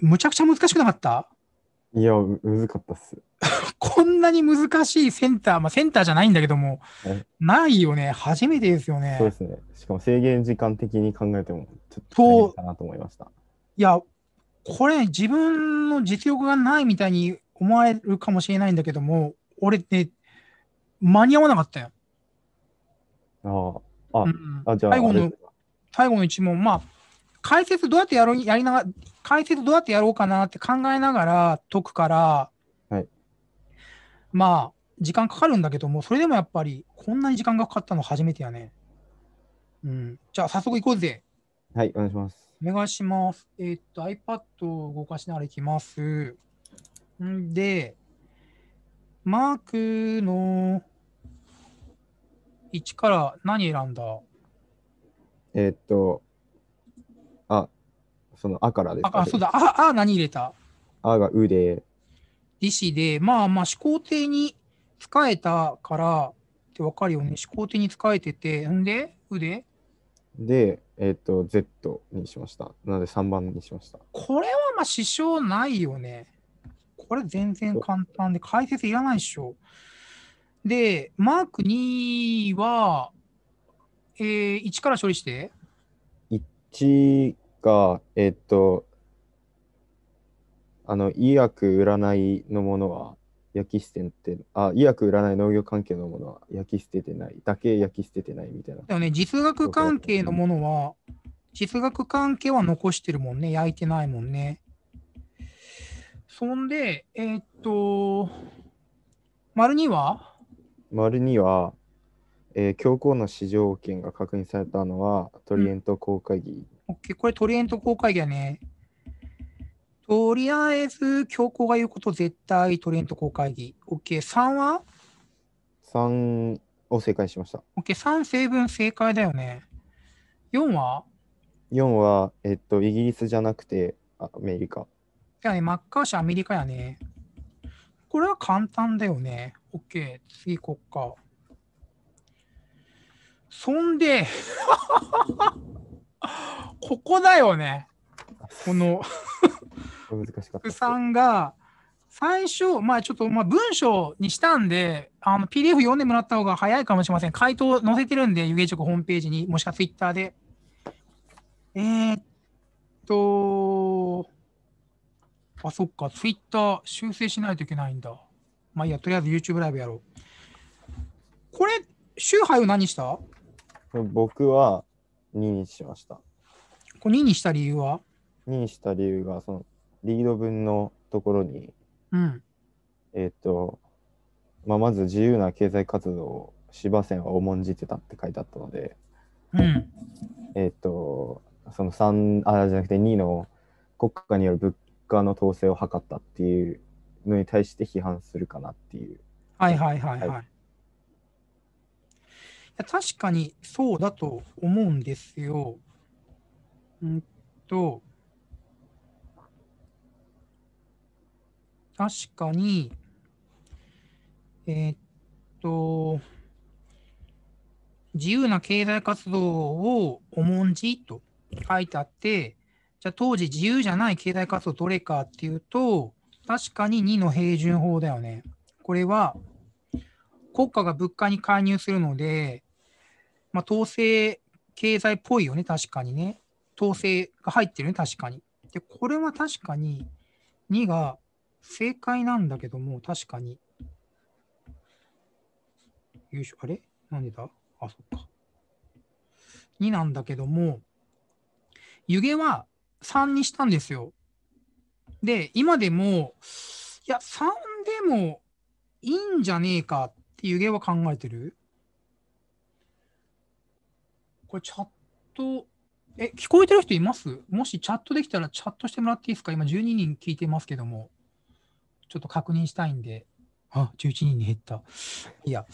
むちゃくちゃ難しくなかった？いや、難かったっす。こんなに難しいセンター、まあセンターじゃないんだけども、ないよね。初めてですよね。そうですね。しかも制限時間的に考えても、ちょっと大変かなと思いました。いや、これ、自分の実力がないみたいに思われるかもしれないんだけども、俺ね、間に合わなかったよ。ああ、うん、あ、じゃあ最後の1問、まあ、解説どうやってやろうかなって考えながら解くから、はい、まあ、時間かかるんだけども、それでもやっぱり、こんなに時間がかかったの初めてやね。うん、じゃあ、早速行こうぜ。はい、お願いします。お願いします。iPad を動かしながらいきます。んで、マークの1から何選んだ？その「あ」からです。あ、そうだ。あ、何入れた？あが「う」で。利子で、まあまあ、始皇帝に使えたからってわかるよね。始皇帝に使えてて、んで、うで。で、Z にしました。なので3番にしました。これはまあ支障ないよね。これ全然簡単で解説いらないでしょ。で、マーク2は、1から処理して。1が、医薬占いのものは焼き捨てて、医薬占い農業関係のものは焼き捨ててない、だけ焼き捨ててないみたいな。だよね、実学関係のものは、実学関係は残してるもんね、焼いてないもんね。そんで、②は？②は、教皇の市場権が確認されたのはトリエント公会議。OK、これトリエント公会議やね。とりあえず、教皇が言うこと絶対トリエント公会議。OK、3は ?3 を正解しました。OK、3成分正解だよね。4は ?4 は、イギリスじゃなくてアメリカ。じゃあね、マッカーシーアメリカやね。これは簡単だよね。OK、次行こっか。そんで、ここだよね。この福さんが最初、まあちょっとまあ文章にしたんで、PDF 読んでもらった方が早いかもしれません。回答載せてるんで、湯気塾ホームページに、もしくは Twitter で。あ、そっか、ツイッター修正しないといけないんだ。まあいいや、とりあえず YouTube ライブやろう。これ、周波を何した？僕は2にしました。これ2にした理由は？ 2 にした理由が、そのリード文のところに、うん、まず自由な経済活動を司馬遷は重んじてたって書いてあったので、うん、その3、あ、じゃなくて2の国家による物価の統制を図ったっていうのに対して批判するかなっていう。はいはいはいはい。はい、いや確かにそうだと思うんですよ。確かに、自由な経済活動を重んじと書いてあって、じゃあ当時自由じゃない経済活動どれかっていうと、確かに2の平準法だよね。これは国家が物価に介入するので、まあ、統制経済っぽいよね、確かにね。統制が入ってるね、確かに。で、これは確かに2が正解なんだけども、確かに。よいしょ、あれなんでだ？あ、そっか。2なんだけども、湯気は3にしたんですよ。で、今でも、いや、3でもいいんじゃねえかって湯気は考えてる？これ、チャット、聞こえてる人います？もしチャットできたらチャットしてもらっていいですか？今、12人聞いてますけども、ちょっと確認したいんで、あ、11人に減った。いや、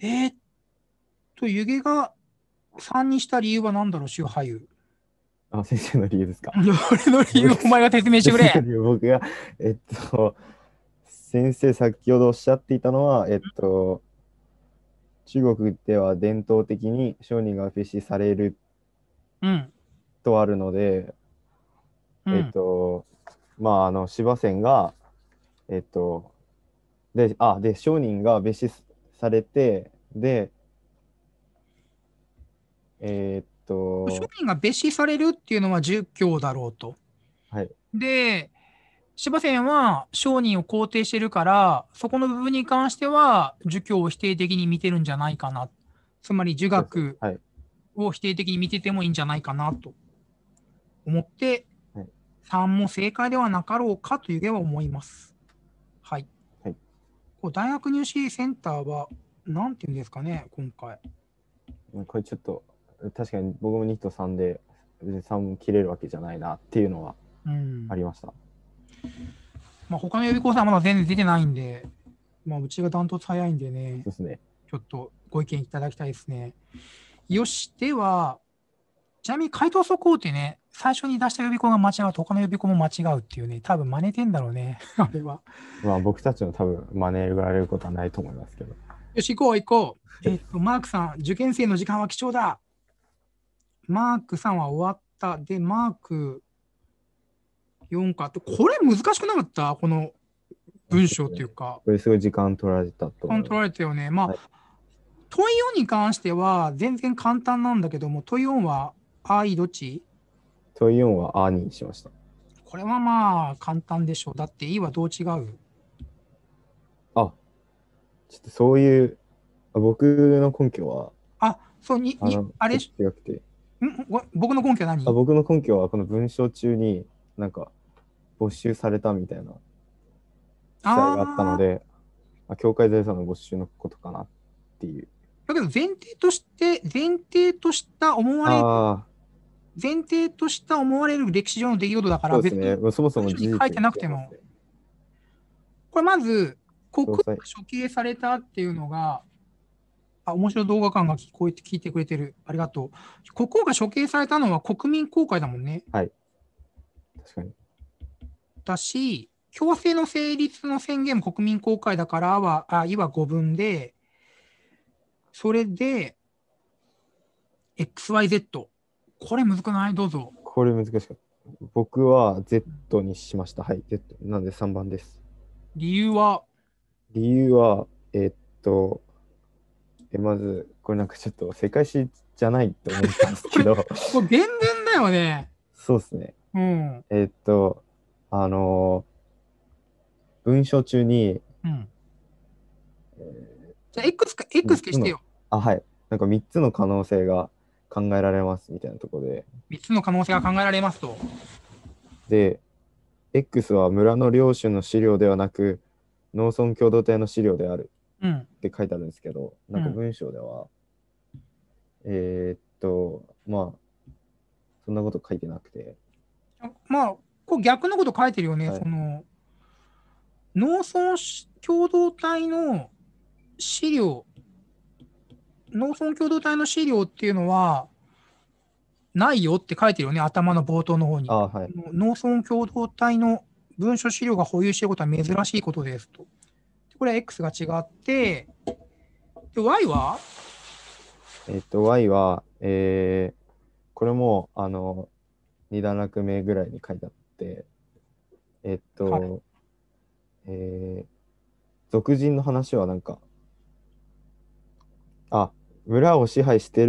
湯気が3にした理由は何だろう、周波優。あ、先生の理由ですか？俺の理由、お前が説明してくれ。僕が、先生先ほどおっしゃっていたのは、中国では伝統的に商人が蔑視されるとあるので、まあ、司馬遷が、で、商人が蔑視されて、で、商人が蔑視されるっていうのは儒教だろうと。はい、で、司馬遷は商人を肯定してるから、そこの部分に関しては儒教を否定的に見てるんじゃないかな。つまり儒学を否定的に見ててもいいんじゃないかなと思って、はい、3も正解ではなかろうかというふうには思います。はい。はい、こう大学入試センターは何て言うんですかね、今回。これちょっと、確かに僕も2と3で3も切れるわけじゃないなっていうのはありました。まあ他の予備校さんはまだ全然出てないんで、まあ、うちがダントツ早いんでね。そうですね。ちょっとご意見いただきたいですね。よし、では、ちなみに回答速報ってね、最初に出した予備校が間違うと他の予備校も間違うっていうね、多分真似てんだろうね、あれは。まあ僕たちの多分真似られることはないと思いますけど。よし、行こう行こう。マークさん、受験生の時間は貴重だ。マークさんは終わった。で、マーク4か。これ難しくなかったこの文章というか。これすごい時間取られたと。時間取られたよね。まあ、はい、問4に関しては全然簡単なんだけども、問4はあいどっち？問4はあにしました。これはまあ簡単でしょう。だっていはどう違う？あ、ちょっとそういう、僕の根拠は。あ、そうに、あれ違くて。僕の根拠は何？僕の根拠はこの文章中になんか没収されたみたいな記載があったので、教会財産の没収のことかなっていう。だけど前提とした思われる歴史上の出来事だから、別にそもそも書いてなくても。これまず、国王が処刑されたっていうのが、あ、面白い動画館が聞いてくれてる。ありがとう。国王が処刑されたのは国民公開だもんね。はい。確かに。だし、強制の成立の宣言も国民公開だからは、いわ5分で、それで、XYZ。これ難くない？どうぞ。これ難しかった。僕は Z にしました。はい、Z。なので3番です。理由は、まず、これなんかちょっと世界史じゃないと思ったんですけど。これ原文だよね。そうですね。うん、文章中に、うん、じゃあ X 消してよ。あ、はい。なんか3つの可能性が考えられますみたいなところで。3つの可能性が考えられますと。で、X は村の領主の資料ではなく、農村共同体の資料であるって書いてあるんですけど、うん、なんか文章では、うん、まあ、そんなこと書いてなくて。まあ、こう逆のこと書いてるよね、はい、その農村共同体の資料、農村共同体の資料っていうのはないよって書いてるよね、頭の冒頭の方に。はい、農村共同体の文書資料が保有していることは珍しいことですと。これは X が違って、で Y はY は、これも2段落目ぐらいに書いてあって、はい、俗人の話はなんか、村を支配して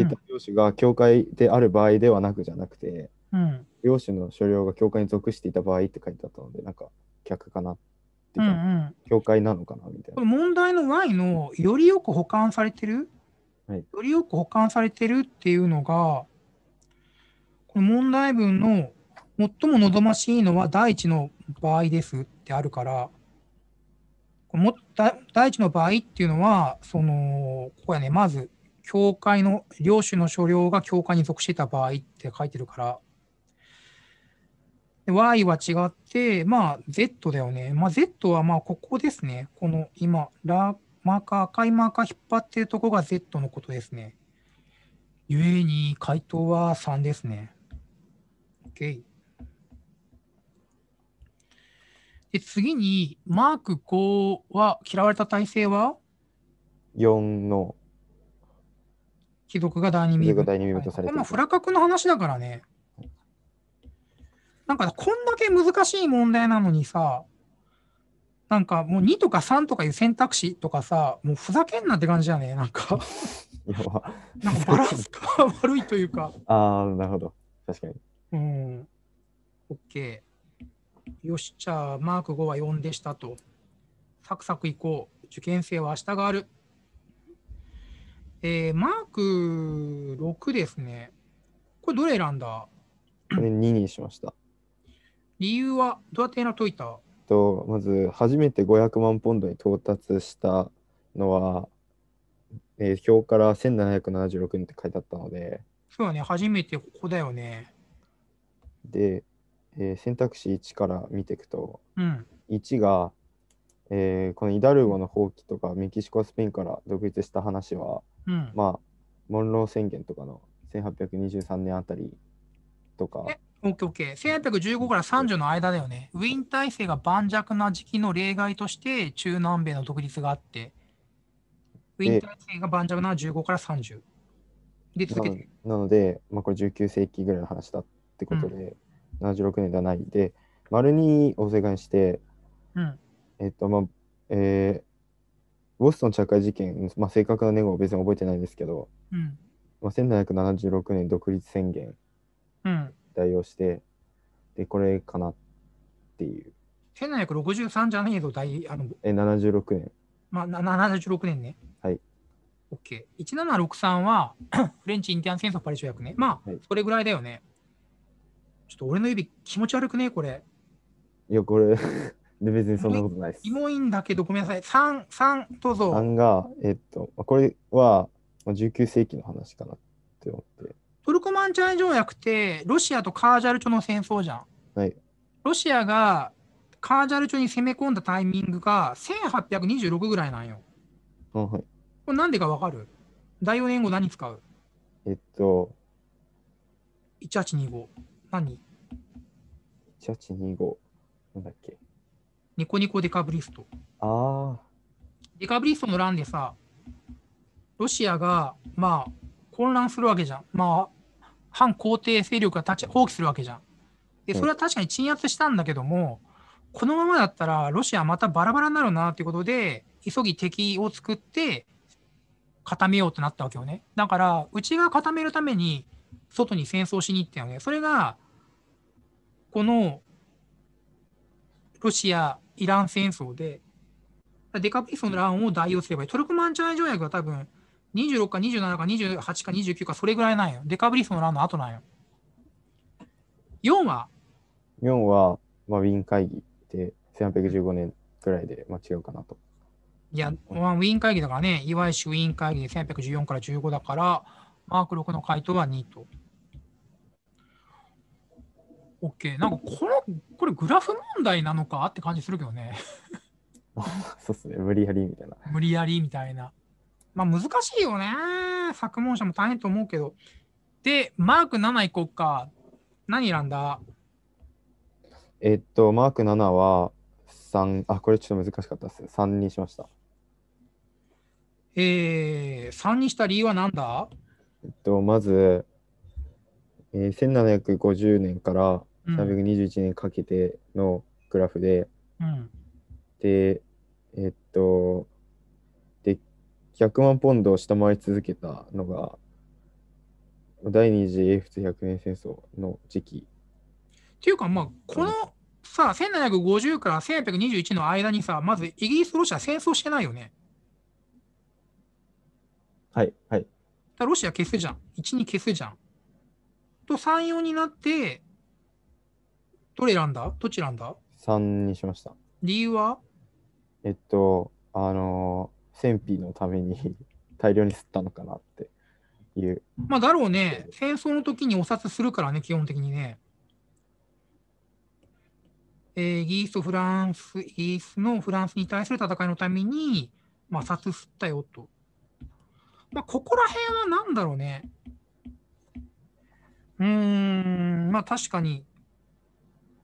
いた領主が教会である場合ではなくじゃなくて、うん、領主の所領が教会に属していた場合って書いてあったので、なんか逆かなっていうか、教会なのかなみたいな。問題の Y のよりよく保管されてる、はい、よりよく保管されてるっていうのが、問題文の最も望ましいのは第一の場合ですってあるから、第一の場合っていうのは、ここやね、まず、教会の、領主の所領が教会に属していた場合って書いてるから、で Y は違って、まあ、Z だよね。まあ、Z はまあ、ここですね。この今、赤いマーカー引っ張ってるとこが Z のことですね。ゆえに、回答は3ですね。OK。で、次に、マーク5は、嫌われた体制は ?4 の。貴族が第二身分とされてる。これもフラカクの話だからね。なんかこんだけ難しい問題なのにさ、なんかもう2とか3とかいう選択肢とかさ、もうふざけんなって感じじゃねえ、なんかなんかバランスが悪いというか。ああ、なるほど。確かに。うん。OK。よし、じゃあ、マーク5は4でしたと。サクサクいこう。受験生は明日がある。マーク6ですね。これどれ選んだ？これ2にしました。理由はどうやって解いた？まず、初めて500万ポンドに到達したのは、表から1776円って書いてあったので。そうだね、初めてここだよね。で、選択肢1から見ていくと、うん、1が、このイダルゴの放棄とかメキシコスペインから独立した話は、うん、まあモンロー宣言とかの1823年あたりとか。1815から30の間だよね。ウィーン体制が盤石な時期の例外として中南米の独立があって、ウィーン体制が盤石な15から30で続けて なので、まあ、これ19世紀ぐらいの話だってことで、うん、76年ではないで、丸2を正解して、うん、ボストン茶会事件、まあ、正確な年号は別に覚えてないんですけど、うん、まあ、1776年独立宣言、うん、代用して、で、これかなっていう。1763じゃねえぞ、76年。まあ、76年ね。はい。OK。1763はフレンチ・インディアン戦争パリ条約ね。まあ、はい、それぐらいだよね。ちょっと俺の指気持ち悪くね、これ。いや、これ、別にそんなことないです。キモいんだけど、ごめんなさい。3どうぞ。3が、これは19世紀の話かなって思って。トルコマンチャイ条約って、ロシアとカージャルチョの戦争じゃん。はい。ロシアがカージャルチョに攻め込んだタイミングが1826ぐらいなんよ。あ、はい。これなんでかわかる？第4年号何使う？1825。何？ 1825。なんだっけ？ニコニコデカブリスト。ああ。デカブリストの乱でさ、ロシアが、まあ、混乱するわけじゃん。まあ、反皇帝勢力が放棄するわけじゃん。で、それは確かに鎮圧したんだけども、このままだったらロシアまたバラバラになるなっていうことで、急ぎ敵を作って固めようとなったわけよね。だから、うちが固めるために外に戦争しに行ったよね。それが、このロシア・イラン戦争で、デカブリストの乱を代用すればいい。トルコマンチャイ条約は多分、26か27か28か29かそれぐらいなんよ。デカブリストの乱の後なんよ。4は、まあ、ウィーン会議で1815年くらいで、まあ、違うかなと。いや、まあ、ウィーン会議だからね、いわゆるウィーン会議で1814から15だから、マーク6の回答は2と。OK、なんかこれグラフ問題なのかって感じするけどね。そうっすね、無理やりみたいな。無理やりみたいな。まあ難しいよね。作問者も大変と思うけど。で、マーク7いこうか。何選んだ？マーク7は、これちょっと難しかったです。3にしました。3にした理由は何だ？まず、1750年から321年かけてのグラフで、うん、で、で、100万ポンドを下回り続けたのが、第二次英仏100年戦争の時期。っていうか、まあ、この、さあ、1750から1821の間にさ、まずイギリスとロシア戦争してないよね。はい、はい。だロシア消すじゃん。1に消すじゃん。と、3、4になって、どっち選んだ？ 3 にしました。理由は戦費のために大量に吸ったのかなっていう。まあ、だろうね。戦争の時にお札するからね、基本的にね。イギリスとフランス、イギリスのフランスに対する戦いのために、まあ、殺すったよと。まあ、ここら辺は何だろうね。まあ確かに、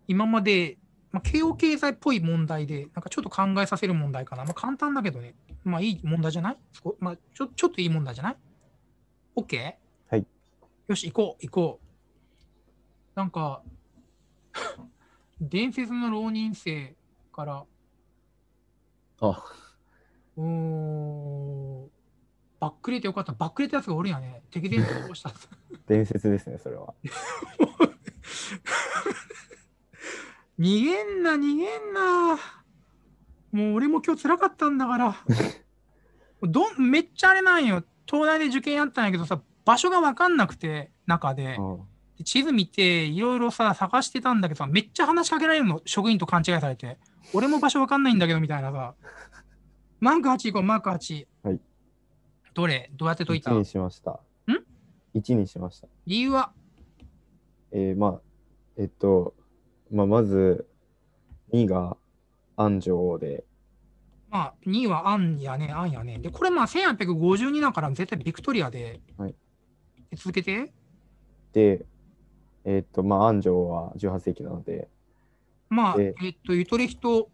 今まで、まあ、慶応経済っぽい問題で、なんかちょっと考えさせる問題かな。まあ簡単だけどね。まあいい問題じゃない？まあちょっといい問題じゃない？ OK？ はい。よし、行こう。なんか、伝説の浪人生から。あ。バックレてよかった。バックレたやつがおるやね。敵伝説を起こした。伝説ですね、それは。逃げんな、逃げんな。もう俺も今日辛かったんだから。めっちゃあれなんよ。東大で受験やったんやけどさ、場所が分かんなくて、中で。で地図見て、いろいろさ、探してたんだけどさ、めっちゃ話しかけられるの、職員と勘違いされて。俺も場所分かんないんだけど、みたいなさ。マーク8行こう、マーク8。はい。どれどうやって解いた ?1 にしました。1にしました。理由はまず、2が安城で。まあ、2はアンやね。で、これまあ1852だから絶対ビクトリアで。はい。続けて。で、安城は18世紀なので。まあ、ゆとりひと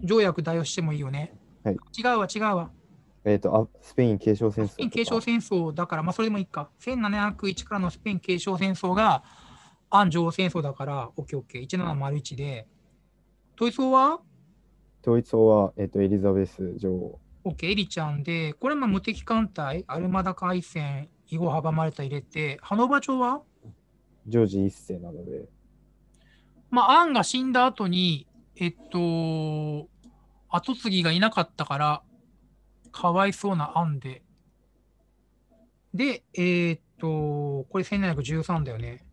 条約代用してもいいよね。はい。違うわ。スペイン継承戦争。スペイン継承戦争だから、まあそれでもいいか。1701からのスペイン継承戦争が安城戦争だから、OK、1701で。統一王は、エリザベス女王。OK、エリちゃんで、これは無敵艦隊、アルマダ海戦、以後阻まれた入れて、ハノーバー朝はジョージ一世なので。まあ、アンが死んだ後に、後継ぎがいなかったから、かわいそうなアンで。で、これ1713だよね。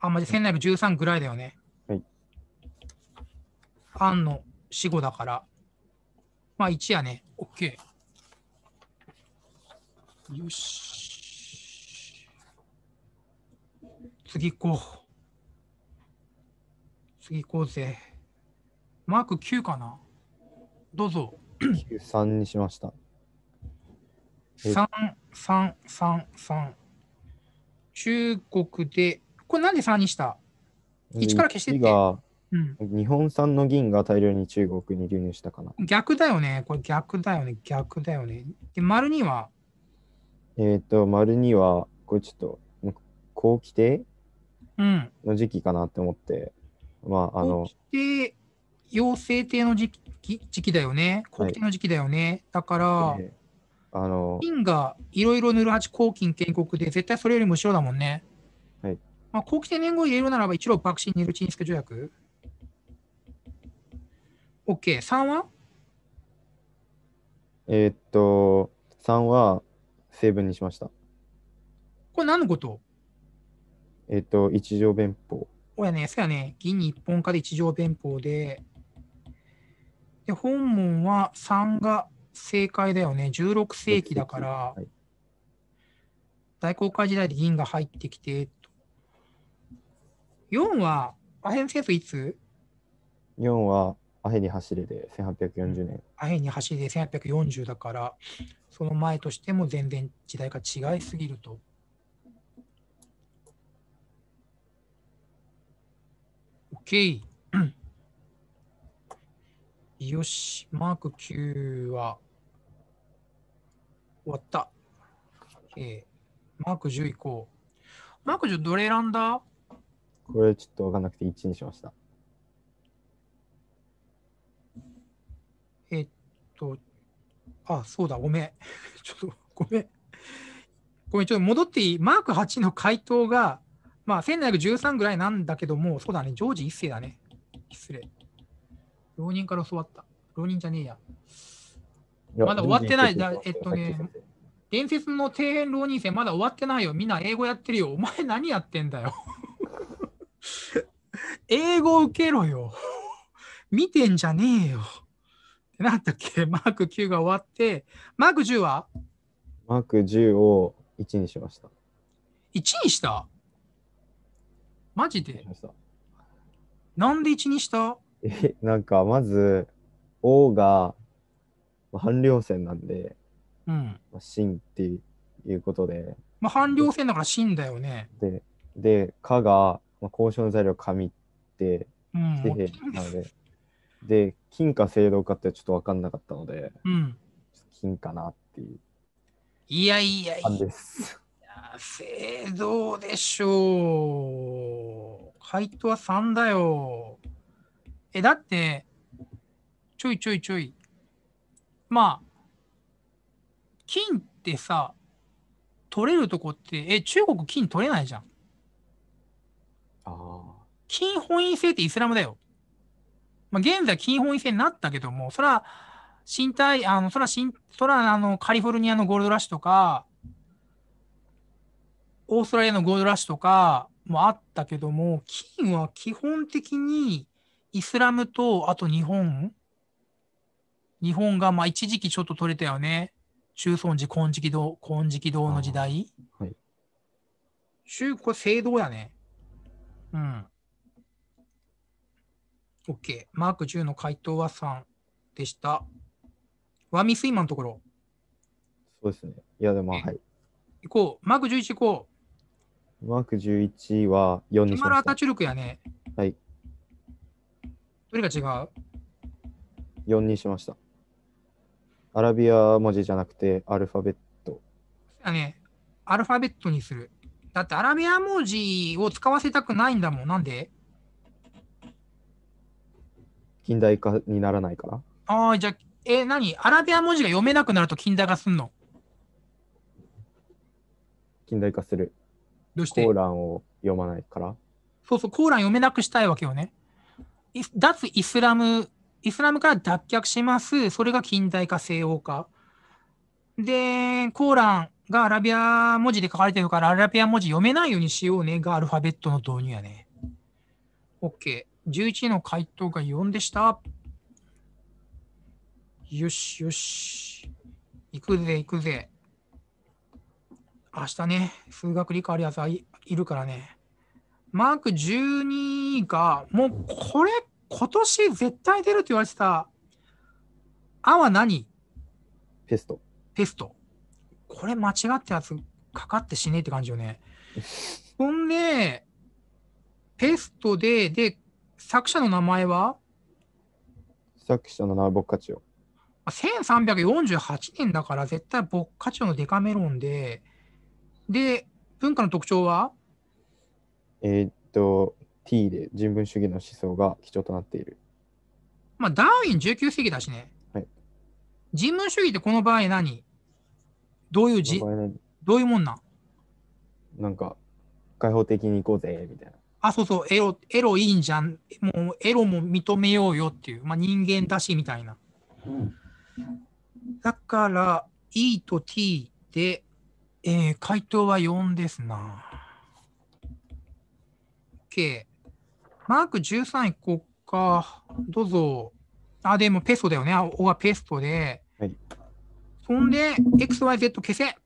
あんまり1713ぐらいだよね。はい。アンの死後だから。まあ1やね。OK。よし。次行こうぜ。マーク9かな。どうぞ。3にしました。3。中国で、これなんで3にした ?1 から消してって。日本産の銀が大量に中国に流入したかな。逆だよね。で、丸2は丸2は、これちょっと、後期帝の時期かなって思って、まあ、後期帝、養成帝の時期だよね。後期帝の時期だよね。だから、銀がいろいろ08後金建国で、絶対それよりも後ろだもんね。はい。まあ、後期帝年号入れるならば、一路爆心にいるチンスケ条約。OK、3は3は成分にしました。これ何のこと一条弁法。そうやね。銀に一本化で一条弁法で。で、本文は3が正解だよね。16世紀だから、はい、大航海時代で銀が入ってきて。4はアヘン戦争いつ ?4 はアヘンに走れで1840年。アヘンに走れで1840だから、その前としても全然時代が違いすぎると。OK。よし、マーク9は終わった。OK。マーク10いこう。マーク10どれ選んだ？これちょっと分かんなくて1にしました。そうだ、ごめん、ちょっと戻っていい？マーク8の回答が、まあ、1713ぐらいなんだけども、そうだね、ジョージ一世だね。失礼。浪人から教わった。浪人じゃねえや。まだ終わってない。伝説の底辺浪人生、まだ終わってないよ。みんな英語やってるよ。お前何やってんだよ。英語受けろよ。見てんじゃねえよ。なんだっけ、マーク9が終わって、マーク10は？マーク10を1にしました。1にした？マジで？なんで1にした？なんかまず、王が半稜線なんで、秦っていうことで。まあ半稜線だから秦だよね。で、かが、交渉の材料紙って、なので、で、金か青銅かってちょっと分かんなかったので、金かなっていう。いや、青銅でしょう。回答は3だよ。え、だって、ちょいちょいちょい。まあ、金ってさ、取れるとこって、え、中国金取れないじゃん。金本位制ってイスラムだよ。まあ、現在金本位制になったけども、そら、身体、カリフォルニアのゴールドラッシュとか、オーストラリアのゴールドラッシュとかもあったけども、金は基本的にイスラムと、あと日本がまあ一時期ちょっと取れたよね。中尊寺、金色堂の時代。はい、これ聖堂やね。うん。OK。マーク10の回答は3でした。ワミスイマのところ。そうですね。いや、でも、はい。行こう。マーク11行こう。マーク11は4にしました。ケマル・アタチュルクやね。はい。どれが違う ?4 にしました。アラビア文字じゃなくてアルファベット。そうやね。アルファベットにする。だってアラビア文字を使わせたくないんだもん。なんで？近代化にならないから。ああ、じゃあ、何？アラビア文字が読めなくなると近代化すんの？近代化する。どうして？コーランを読まないから。そうそう、コーラン読めなくしたいわけよね。脱イスラムから脱却します。それが近代化、西欧化。で、コーランがアラビア文字で書かれてるから、アラビア文字読めないようにしようねがアルファベットの導入やね。OK。11の回答が4でした。よしよし。行くぜ、行くぜ。明日ね、数学理科あるやつはいるからね。マーク12が、もうこれ、今年絶対出ると言われてた。あは何？ペスト。これ間違ったやつかかって死ねえって感じよね。ほんで、ペストで、作者の名前は？作者の名はボッカチオ。1348年だから絶対ボッカチオのデカメロンで、で、文化の特徴は？T で人文主義の思想が基調となっている。まあ、ダーウィン19世紀だしね。はい、人文主義ってこの場合何？どういうもんなん？なんか、開放的に行こうぜ、みたいな。あ、そうそう、エロいいんじゃん。もうエロも認めようよっていう、まあ、人間だしみたいな。うん、だから、E と T で、回答は4ですな。OK。マーク13いこうか。どうぞ。あ、でもペストだよね。O はペストで。はい、そんで、XYZ 消せ。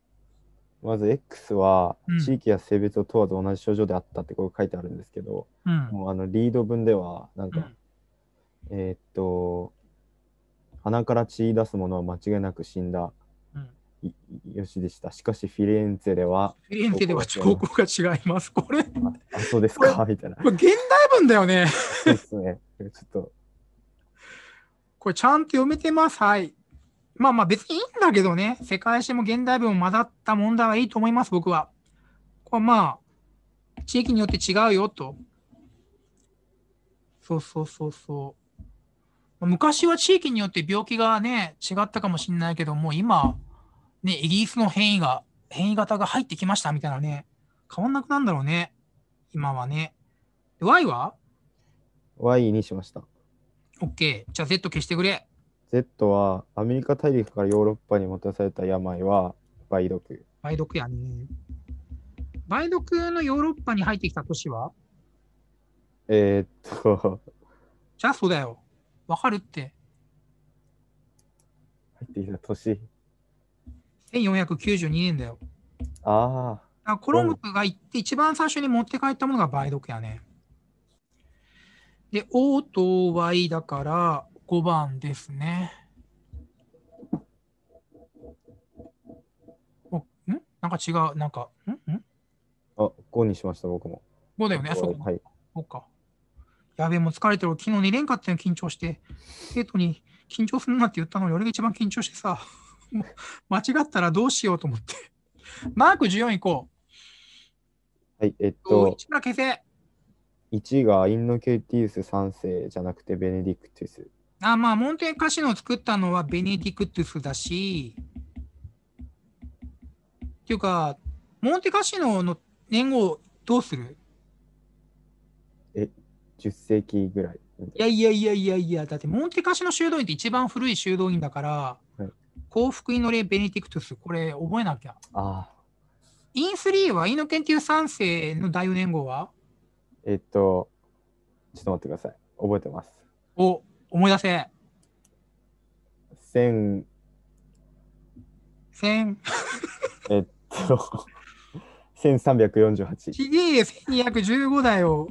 まず X は地域や性別を問わず同じ症状であったってこう書いてあるんですけど、うん、もうリード文ではなんか、うん、鼻から血出すものは間違いなく死んだ、うん、よしでした。しかしフィレンツェでは兆候が違います。これあ、そうですかみたいな。現代文だよね。そうですね。ちょっとこれちゃんと読めてます。はい。まあ別にいいんだけどね、世界史も現代文も混ざった問題はいいと思います、僕は。これまあ、地域によって違うよと。そうそうそうそう。昔は地域によって病気がね、違ったかもしれないけども、今、ね、イギリスの変異型が入ってきましたみたいなね、変わんなくなるんだろうね、今はね。Y は？ Y にしました。OK、じゃあ Z 消してくれ。Z はアメリカ大陸からヨーロッパにもたらされた病は梅毒。梅毒やね。梅毒のヨーロッパに入ってきた都市はじゃあそうだよ。わかるって。入ってきた年。1492年だよ。ああ。コロンブスが行って一番最初に持って帰ったものが梅毒やね。で、O と Y だから、5番ですね。なんか違う、なんか、あ、5にしました、僕も。5だよね、あそこ。はい。5か。やべえ、もう疲れてる。昨日2連勝って緊張して、生徒に緊張するなって言ったのに、俺が一番緊張してさ、間違ったらどうしようと思って。マーク14いこう。はい、1から消せ。1がインノケティウス3世じゃなくてベネディクトゥス。あ、まあ、モンテカシノを作ったのはベネディクトゥスだし、っていうか、モンテカシノの年号どうする？10世紀ぐらい。いやいやいやいやいや、だってモンテカシノ修道院って一番古い修道院だから、はい、幸福祈礼ベネディクトゥス、これ覚えなきゃ。ああ。イン3はイノケンティウス3世の大年号はちょっと待ってください。覚えてます。お、思い出せ。1348。ひげえ、1215だよ。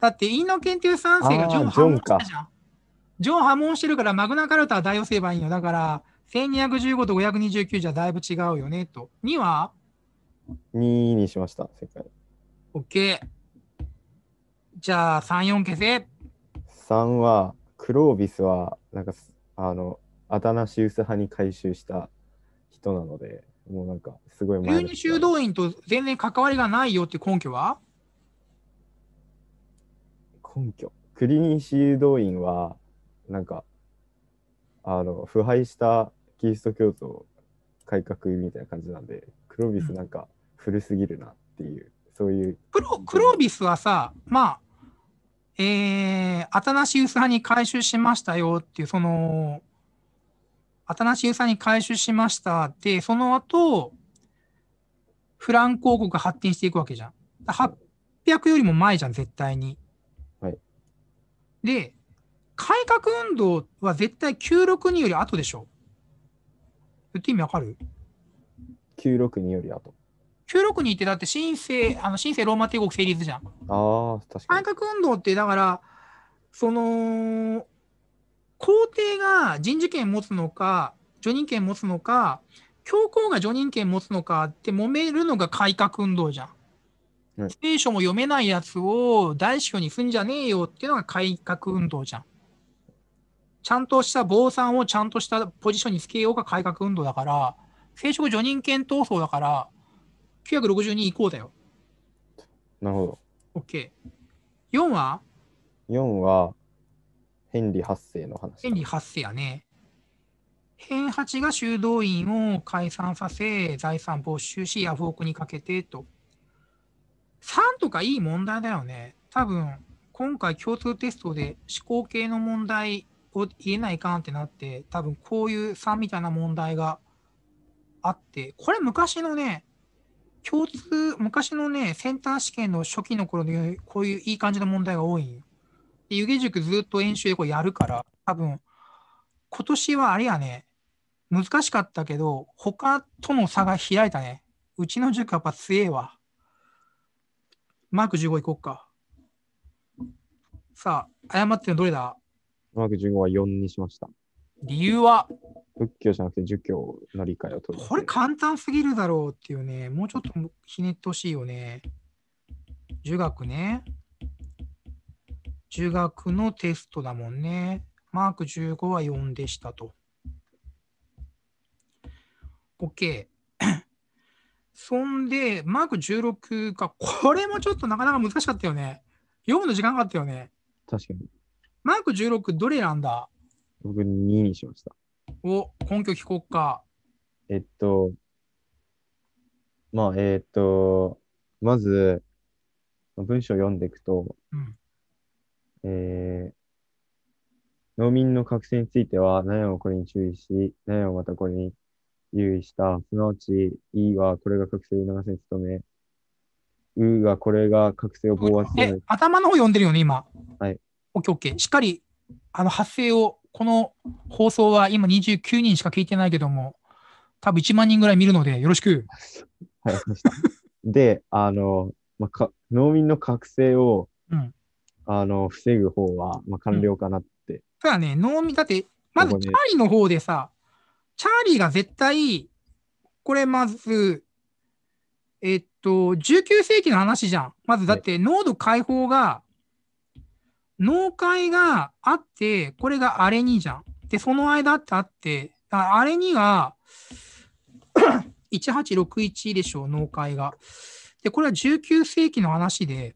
だって、インノケンティウス3世がジョン破門したじゃん。ジョン破門してるから、マグナカルタは代用すればいいよ。だから、1215と529じゃだいぶ違うよね、と。2は ?2 にしました、正解。OK。じゃあ、3、4消せ。3は、クロービスは、なんか、アタナシウス派に改宗した人なので、もうなんか、すごい前。12修道院と全然関わりがないよって根拠は？根拠。クリニー修道院は、なんか、腐敗したキリスト教徒を改革みたいな感じなんで、クロービスなんか、古すぎるなっていう、そういう。クロービスはさ、まあ、アタナシウス派に改宗しましたよっていう、その、アタナシウス派に改宗しましたで、その後、フランク王国が発展していくわけじゃん。800よりも前じゃん、絶対に。はい。で、改革運動は絶対962より後でしょ。言って意味わかる？ 962 より後。962ってだって新生ローマ帝国成立じゃん。ああ、確かに。改革運動ってだから、皇帝が人事権持つのか、叙任権持つのか、教皇が叙任権持つのかって揉めるのが改革運動じゃん。聖書も読めないやつを大司教にすんじゃねえよっていうのが改革運動じゃん。ちゃんとした坊さんをちゃんとしたポジションにつけようが改革運動だから、聖職叙任権闘争だから、962以降だよ。なるほど。OK。4は ?4 は、ヘンリー8世の話。ヘンリー8世やね。ヘン8が修道院を解散させ、財産没収し、ヤフオクにかけてと。3とかいい問題だよね。多分、今回共通テストで思考系の問題を言えないかんってなって、多分こういう3みたいな問題があって、これ昔のね、昔のね、センター試験の初期の頃でこういういい感じの問題が多いよ。湯気塾ずっと演習でこうやるから、多分今年はあれやね、難しかったけど、他との差が開いたね。うちの塾やっぱ強えわ。マーク15いこっか。さあ、誤ってるのどれだ？マーク15は4にしました。理由は仏教じゃなくて儒教の理解を取る。これ簡単すぎるだろうっていうね、もうちょっとひねってほしいよね。儒学ね。中学のテストだもんね。マーク15は4でしたと。OK。そんで、マーク16か。これもちょっとなかなか難しかったよね。読むの時間かかったよね。確かに。マーク16、どれなんだ？僕2にしました。お、根拠聞こうか。まず、文章を読んでいくと、農民の覚醒については、何をこれに注意し、何をまたこれに留意した。すなわち、E はこれが覚醒を促せに努め、U がこれが覚醒を防圧する。頭の方読んでるよね、今。はい。OK。しっかり、発声を、この放送は今29人しか聞いてないけども、多分1万人ぐらい見るので、よろしく。はい、そうした。で、農民の覚醒を、防ぐ方は、まあ、完了かなって。そうだね、農民、だって、まずチャーリーの方でさ、チャーリーが絶対、これまず、19世紀の話じゃん。まずだって、濃度解放が、農会があって、これがアレニじゃん。で、その間ってあって、アレニが1861でしょ、農会が。で、これは19世紀の話で、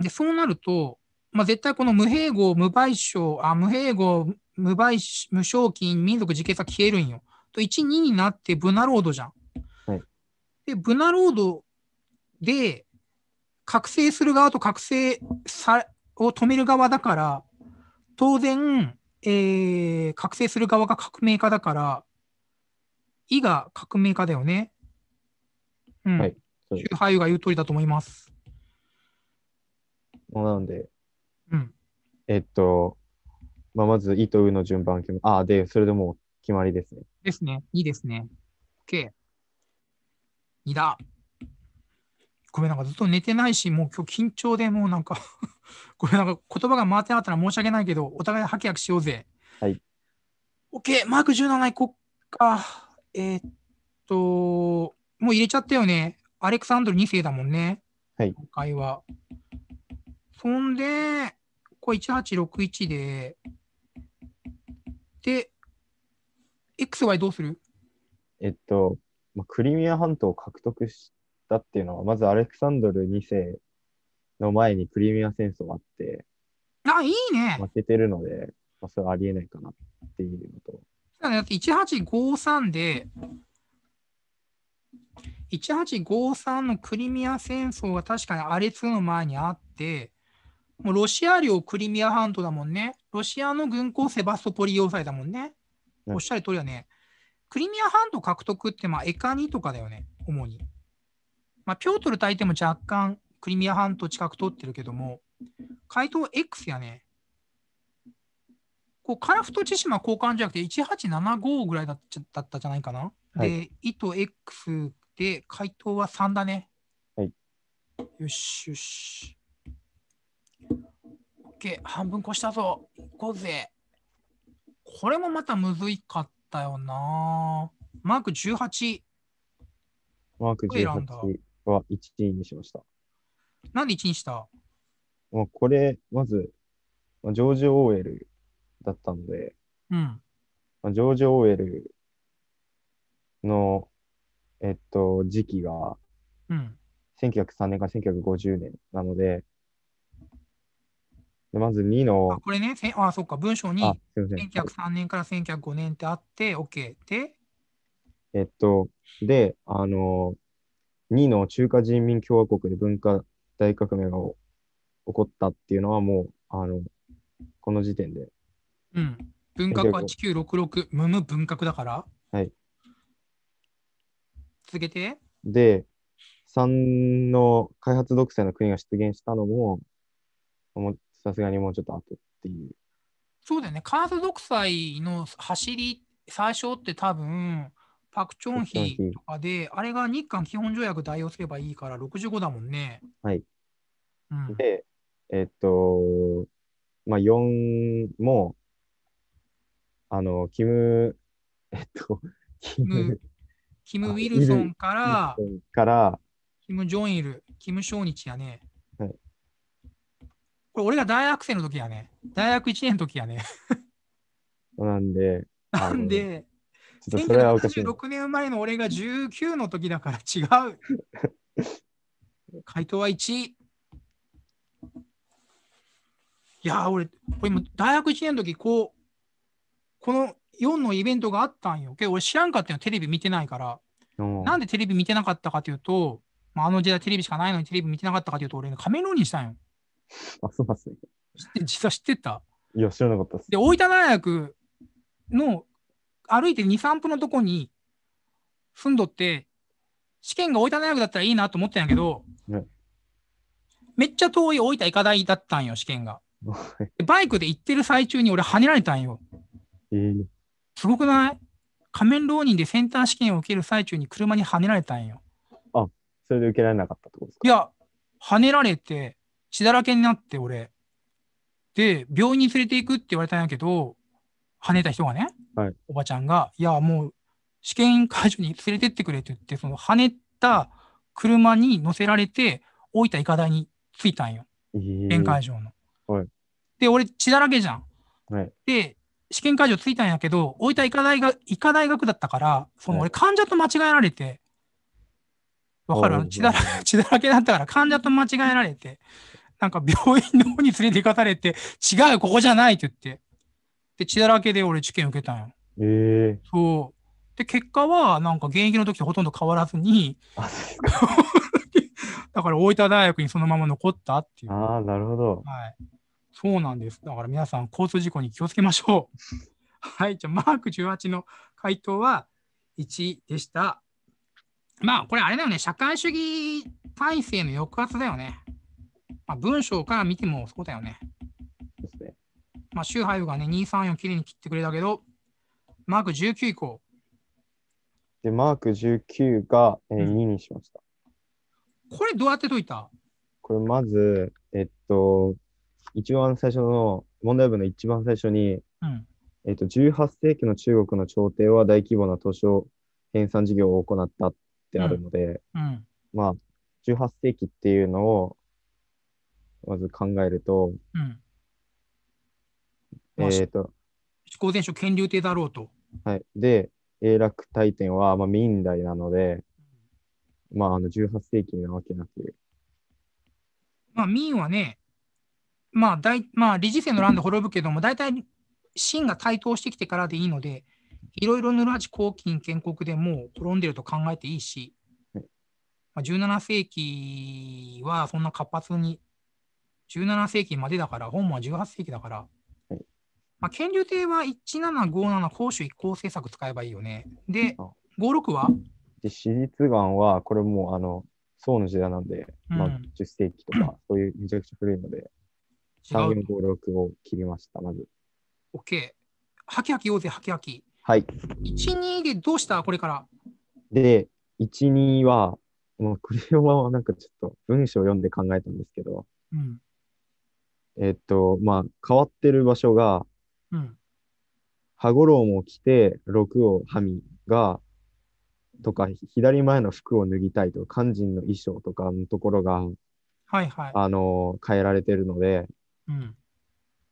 で、そうなると、まあ、絶対この無併合、無賠償、あ、無併合、無賠償、無償金、民族自決は消えるんよ。と、1、2になってブナ労働じゃん。はい、で、ブナ労働で、覚醒する側と覚醒を止める側だから、当然、覚醒する側が革命家だから、意が革命家だよね。うん。はい。シュウ・ハイユが言う通りだと思います。なので、うん、まあ、まず、イとウの順番決め、あ、で、それでもう決まりですね。ですね。いいですね。OK。2だ。ごめん、なんかずっと寝てないし、もう今日緊張でもうなんか、ごめん、なんか言葉が回ってなかったら申し訳ないけど、お互いハキハキしようぜ。はい。OK、マーク17行こっか。もう入れちゃったよね。アレクサンドル2世だもんね。はい。今回は。そんで、これ1861で、で、XY どうする？クリミア半島を獲得したっていうのは、まずアレクサンドル2世の前にクリミア戦争があって、あ、いいね。負けてるので、まあ、それはありえないかなっていうのと。だって1853で、1853のクリミア戦争が確かにアレ2の前にあって、もうロシア領クリミア半島だもんね。ロシアの軍港セバストポリ要塞だもんね。おっしゃる通りだね。クリミア半島獲得って、まあ、エカニとかだよね、主に。まあ、ピョートル大帝も若干クリミア半島近く取ってるけども、回答 X やね。こうカラフト千島交換じゃなくて1875ぐらいだったじゃないかな。はい、で、イと X で回答は3だね。はい。よしよし。OK、半分越したぞ。行こうぜ。これもまたむずいかったよな。マーク18。マーク18は1にしました。なんで1にした？もうこれ、まず、ジョージ・オーエルだったので、うん、ジョージ・オーエルの、時期が、1903年から1950年なので、でまず2の。あ、これね、あ、そっか、文章に1903年から1905年ってあって、OK。で、で、2の中華人民共和国で文化大革命が起こったっていうのはもう、この時点で。うん。文革は1966、ムム文革だから。はい。続けて。で、3の開発独裁の国が出現したのも、さすがにもうちょっと後っていう。そうだよね。開発独裁の走り、最初って多分、パク・チョンヒとかで、あれが日韓基本条約代用すればいいから65だもんね。はい。うん、で、まあ、4も、キム・ウィルソンから、キム・ジョンイル、キム・ショウニチやね。はい、これ、俺が大学生の時やね。大学1年の時やね。なんで、1976年生まれの俺が19の時だから違う。回答は1。いや、俺、これ今、大学1年の時、この4のイベントがあったんよ。けど俺知らんかったよ。テレビ見てないから。なんでテレビ見てなかったかというと、まあ、あの時代テレビしかないのにテレビ見てなかったかというと、俺、カメロンにしたんよ。あ、そうなんですね。実は知ってた？いや、知らなかったです。で、大分大学の歩いて2、3分のとこに住んどって、試験が大分大学だったらいいなと思ったんやけど、ね、めっちゃ遠い大分医科大だったんよ、試験が。でバイクで行ってる最中に俺、跳ねられたんよ。すごくない？仮面浪人でセンター試験を受ける最中に車に跳ねられたんよ。あ、それで受けられなかったってことですか？いや、跳ねられて、血だらけになって、俺。で、病院に連れて行くって言われたんやけど、跳ねた人がね、はい、おばちゃんが、いや、もう、試験会場に連れてってくれって言って、その跳ねた車に乗せられて、大分医科大に着いたんよ。試験会場の。はい、で、俺、血だらけじゃん。はい、で、試験会場着いたんやけど、大分医科大学だったから、その俺、患者と間違えられて、わかる？血だらけだったから、患者と間違えられて、なんか病院の方に連れて行かされて、違う、ここじゃないって言って。で、血だらけで俺治験受けたんよ。そう。で、結果は、なんか現役の時とほとんど変わらずに、だから大分大学にそのまま残ったっていう。ああ、なるほど。はい。そうなんです。だから皆さん、交通事故に気をつけましょう。はい。じゃあ、マーク18の回答は1でした。まあ、これあれだよね。社会主義体制の抑圧だよね。まあ、文章から見てもそうだよね。ですね。まあ、シューハイブがね、2、3、4きれいに切ってくれたけど、マーク19以降。で、マーク19が2にしました。これどうやって解いた？これまず、一番最初の、問題文の一番最初に、18世紀の中国の朝廷は大規模な図書編纂事業を行ったってあるので、まあ、18世紀っていうのを、まず考えると、執行全書権流帝だろうと。はい。で、永楽大典は、まあ、明代なので、まあ、18世紀なわけなく。まあ、明はね、まあまあ、理事制の乱で滅ぶけども、大体、清が台頭してきてからでいいので、いろいろぬるはち後金建国でもう滅んでると考えていいし、まあ、17世紀はそんな活発に、17世紀までだから、本は18世紀だから。まあ、建立帝は1757公主一項政策使えばいいよね。で、56はで、史実眼は、これもう、宋の時代なんで、まあ、10世紀とか、そういうめちゃくちゃ古いので、3、4、5、6を切りました、まず。OK。ハキハキ王勢、ハキハキ。はい。1、2でどうしたこれから。で、1、2は、もうこれはなんかちょっと文章を読んで考えたんですけど、まあ、変わってる場所が、羽衣を着て、六をはみが、とか、左前の服を脱ぎたいとか、肝心の衣装とかのところが、変えられてるので、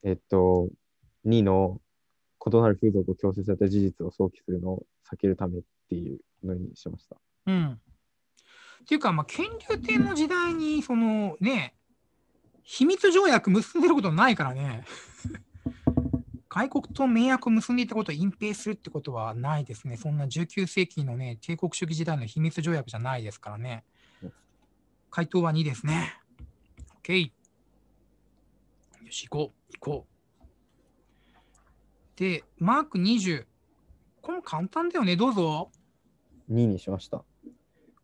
2の異なる風俗を強制された事実を想起するのを避けるためっていうのにしました。っていうか、まあ、建立帝の時代に、そのね、秘密条約結んでることないからね。外国と盟約を結んでいたことを隠蔽するってことはないですね。そんな19世紀のね、帝国主義時代の秘密条約じゃないですからね。回答は2ですね。OK。よし、行こう。で、マーク20。これも簡単だよね。どうぞ。2にしました。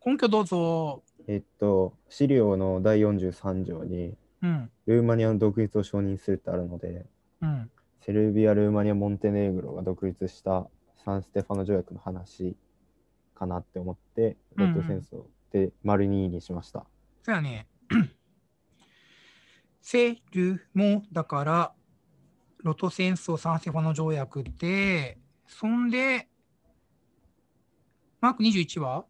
根拠どうぞ。資料の第43条に、ルーマニアの独立を承認するってあるので、セルビア、ルーマニア、モンテネグロが独立したサンステファノ条約の話かなって思って、ロット戦争で丸2にしました。そうやね。セルもだから、ロト戦争、サンステファノ条約で、そんで、マーク21は？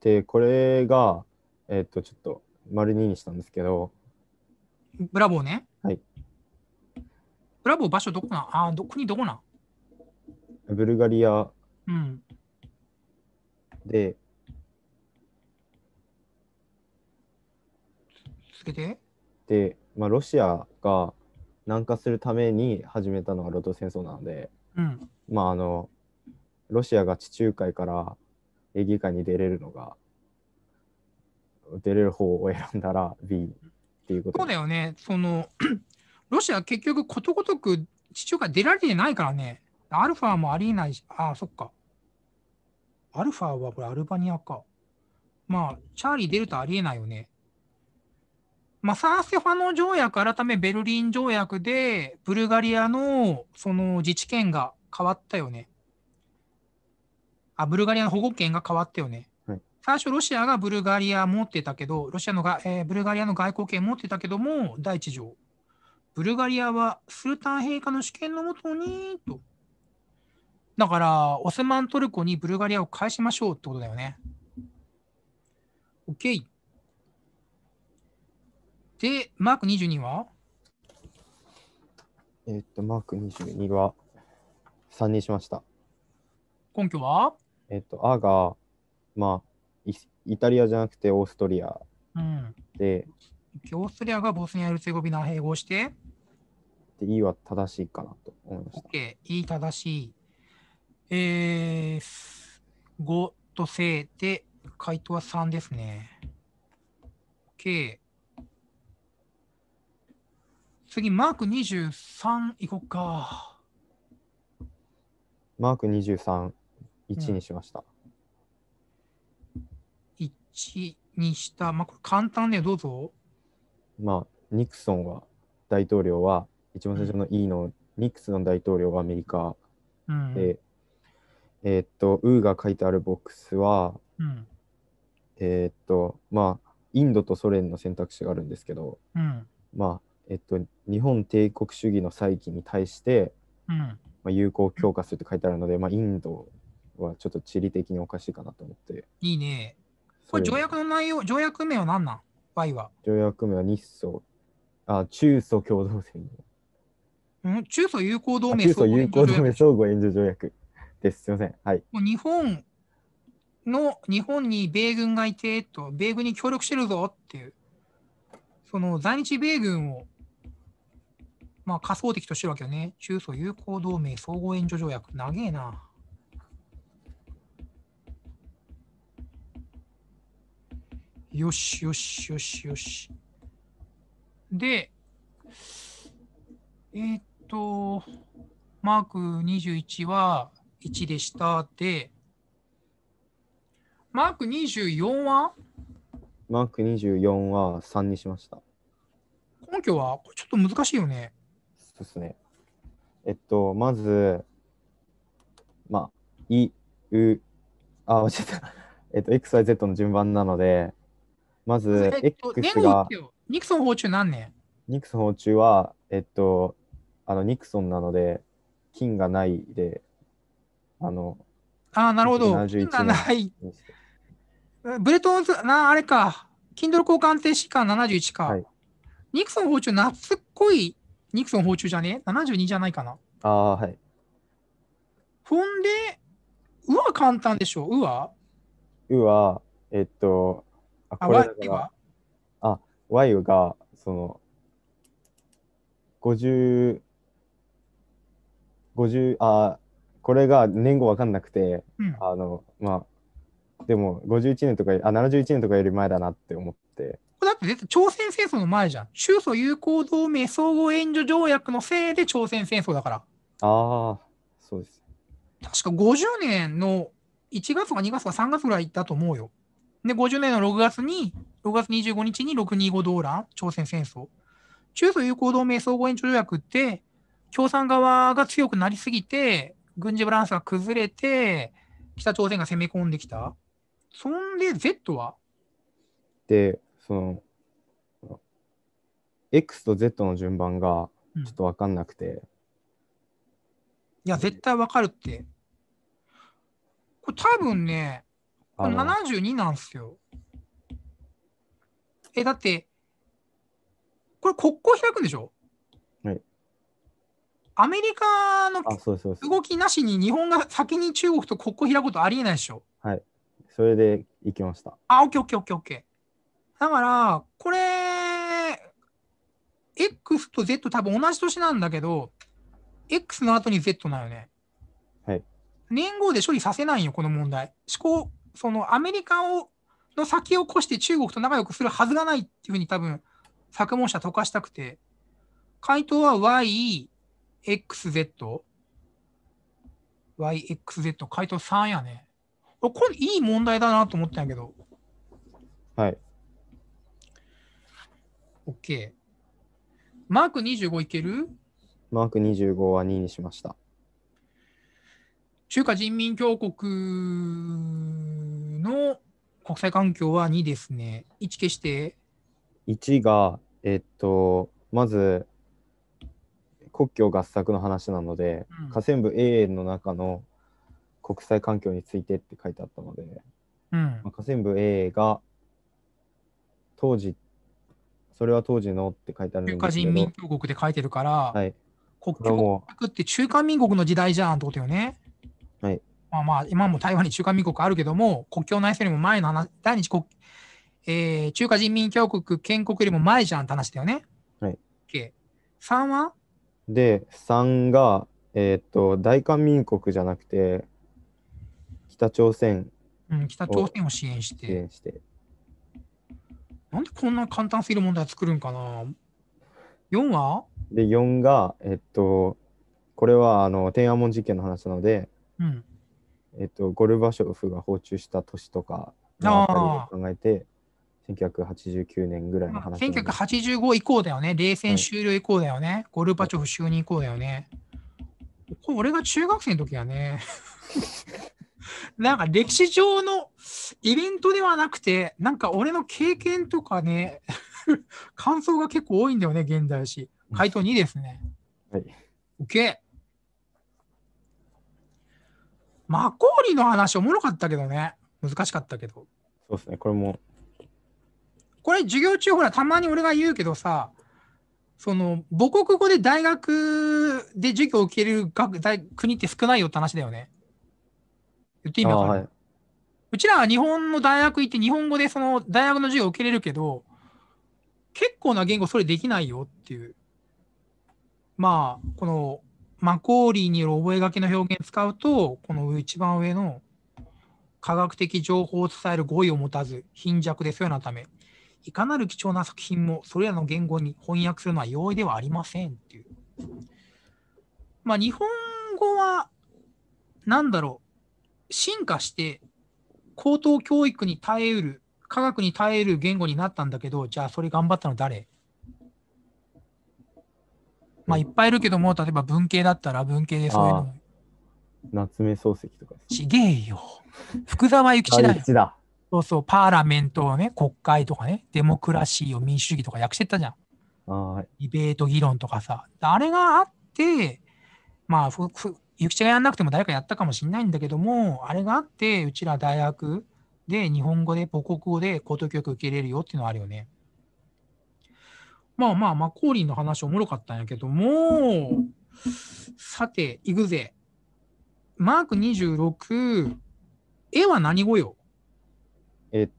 で、これが、ちょっと丸2にしたんですけど、ブラボーね。はい。ブラボー場所どこなん？国どこなん？ブルガリア。で、続けて。で、まあ、ロシアが南下するために始めたのが露頭戦争なので、まあ、ロシアが地中海からエーゲ海に出れる方を選んだら B。そうだよね。そのロシア結局ことごとく地中海出られてないからね。アルファもありえないし、そっか。アルファはこれアルバニアか。まあ、チャーリー出るとありえないよね。まあ、サンステファノ条約、改めベルリン条約で、ブルガリアのその自治権が変わったよね。ブルガリアの保護権が変わったよね。最初、ロシアがブルガリア持ってたけど、ブルガリアの外交権持ってたけども、第一条。ブルガリアはスルタン陛下の主権のもとに、と。だから、オスマントルコにブルガリアを返しましょうってことだよね。OK。で、マーク22は？マーク22は3にしました。根拠は？A が、まあ、イタリアじゃなくてオーストリアで、オーストリアがボスニア・ヘルツェゴビナを併合して。で、E は正しいかなと思いました。OK、E 正しい。5と正で、回答は3ですね。OK。次、マーク23いこうか。マーク23、1にしました。うん、1にした。まあ、これ簡単ね、どうぞ。まあ、ニクソンは、大統領は、一番最初の E のニクソン大統領はアメリカで、うん、U が書いてあるボックスは、うん、まあ、インドとソ連の選択肢があるんですけど、うん、まあ、日本帝国主義の再起に対して、うん、まあ、友好を強化するって書いてあるので、まあ、インドはちょっと地理的におかしいかなと思って。いいね。これ条約の内容、条約名は何なん ?Y は。条約名は日ソ、あ、中ソ共同宣言。ん?中ソ友好同盟相互援助条約です。すみません。はい。もう日本に米軍がいて、米軍に協力してるぞっていう、その在日米軍をまあ仮想的としてるわけよね。中ソ友好同盟相互援助条約。長えな。よしよしよしよし。で、マーク21は1でした。で、マーク24は?マーク24は3にしました。根拠はこれちょっと難しいよね。そうですね。まず、まあ、あ、間違えた。XYZ の順番なので、まず、X が、ニクソン訪中何年?ニクソン訪中は、ニクソンなので、金がないで、なるほど。金がない。ブレトンズ、あれか。キンドル交換停止か、71か。はい、ニクソン訪中、夏っこいニクソン訪中じゃね ?72 じゃないかな。ああ、はい。ほんで、うわ、簡単でしょ。うは、これだから、Y が、その、50、これが年号わかんなくて、うん、まあ、でも、51年とか、71年とかより前だなって思って。これだって絶対朝鮮戦争の前じゃん。中ソ友好同盟相互援助条約のせいで朝鮮戦争だから。ああ、そうです。確か50年の1月か2月か3月ぐらいだと思うよ。で、50年の6月25日に625動乱、朝鮮戦争。中ソ友好同盟相互援助条約って、共産側が強くなりすぎて、軍事バランスが崩れて、北朝鮮が攻め込んできた。そんで、Z は?で、X と Z の順番がちょっと分かんなくて。うん、いや、絶対分かるって。これ多分ね、これ72なんですよ。だって、これ国交開くんでしょ?はい。アメリカの動きなしに日本が先に中国と国交開くことありえないでしょ?はい。それで行きました。あ、OK。だから、これ、X と Z 多分同じ年なんだけど、X の後に Z なのよね。はい。年号で処理させないよ、この問題。アメリカの先を越して中国と仲良くするはずがないっていうふうに多分、作問者は溶かしたくて。回答は YXZ。YXZ、回答3やね。これいい問題だなと思ったんやけど。はい。OK。マーク25いける?マーク25は2にしました。中華人民共和国の国際環境は2ですね。1消して。1が、まず、国共合作の話なので、下線部 A の中の国際環境についてって書いてあったので、うん、下線部 A が、それは当時のって書いてあるんですけど、中華人民共和国で書いてるから、はい、国境を作って中華民国の時代じゃんってことよね。はい。まあ今も台湾に中華民国あるけども、国境内戦よりも前の話、第二次中華人民共和国建国よりも前じゃんって話だよね。はい。計3はで、3が、大韓民国じゃなくて、北朝鮮。うん、北朝鮮を支援して。なんでこんな簡単すぎる問題作るんかな。4はで、4が、これは天安門事件の話なので、うん、ゴルバチョフが訪中した年とかのあたりを考えて、1989年ぐらいの話。1985以降だよね。冷戦終了以降だよね。はい、ゴルバチョフ就任以降だよね。これ俺が中学生の時はね。なんか歴史上のイベントではなくて、なんか俺の経験とかね、感想が結構多いんだよね、現代史。回答2ですね。はい。OK。マコーリの話、おもろかったけどね。難しかったけど。そうですね、これも。これ、授業中、ほら、たまに俺が言うけどさ、その、母国語で大学で授業を受けれる国って少ないよって話だよね。言っていいのかな、はい、うちらは日本の大学行って日本語でその大学の授業を受けれるけど、結構な言語それできないよっていう。まあ、このマコーリーによる覚書の表現使うと、この一番上の科学的情報を伝える語彙を持たず、貧弱ですようなため、いかなる貴重な作品もそれらの言語に翻訳するのは容易ではありませんっていう。まあ、日本語は何だろう。進化して高等教育に耐えうる、科学に耐える言語になったんだけど、じゃあそれ頑張ったの誰？まあいっぱいいるけども、例えば文系だったら文系でそういうの。夏目漱石とか。ちげえよ。福沢諭吉だよ。だそうそう、パーラメントをね、国会とかね、デモクラシーを民主主義とか訳してったじゃん。ディベート議論とかさ。あれがあって、まあ、ゆきちがやんなくても誰かやったかもしれないんだけども、あれがあって、うちら大学で日本語で母国語で高等教育受け入れるよっていうのはあるよね。まあまあ、マコーリーの話おもろかったんやけども、さて、いくぜ。マーク26、絵は何語よ？絵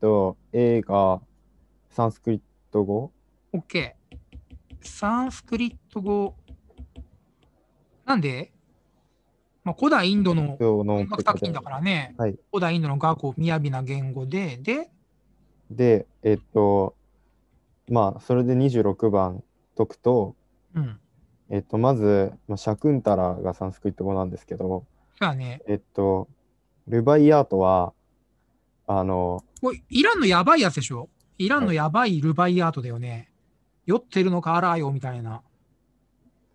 がサンスクリット語。OK。サンスクリット語。なんで？まあ、古代インドの音楽作品だからね、はい、古代インドの雅美な言語で、で、まあ、それで26番解くと、うん、まず、シャクンタラがサンスクリット語なんですけど、そうね、ルバイヤートは、イランのやばいやつでしょ？イランのやばいルバイヤートだよね。はい、酔ってるのか、あらよ、みたいな。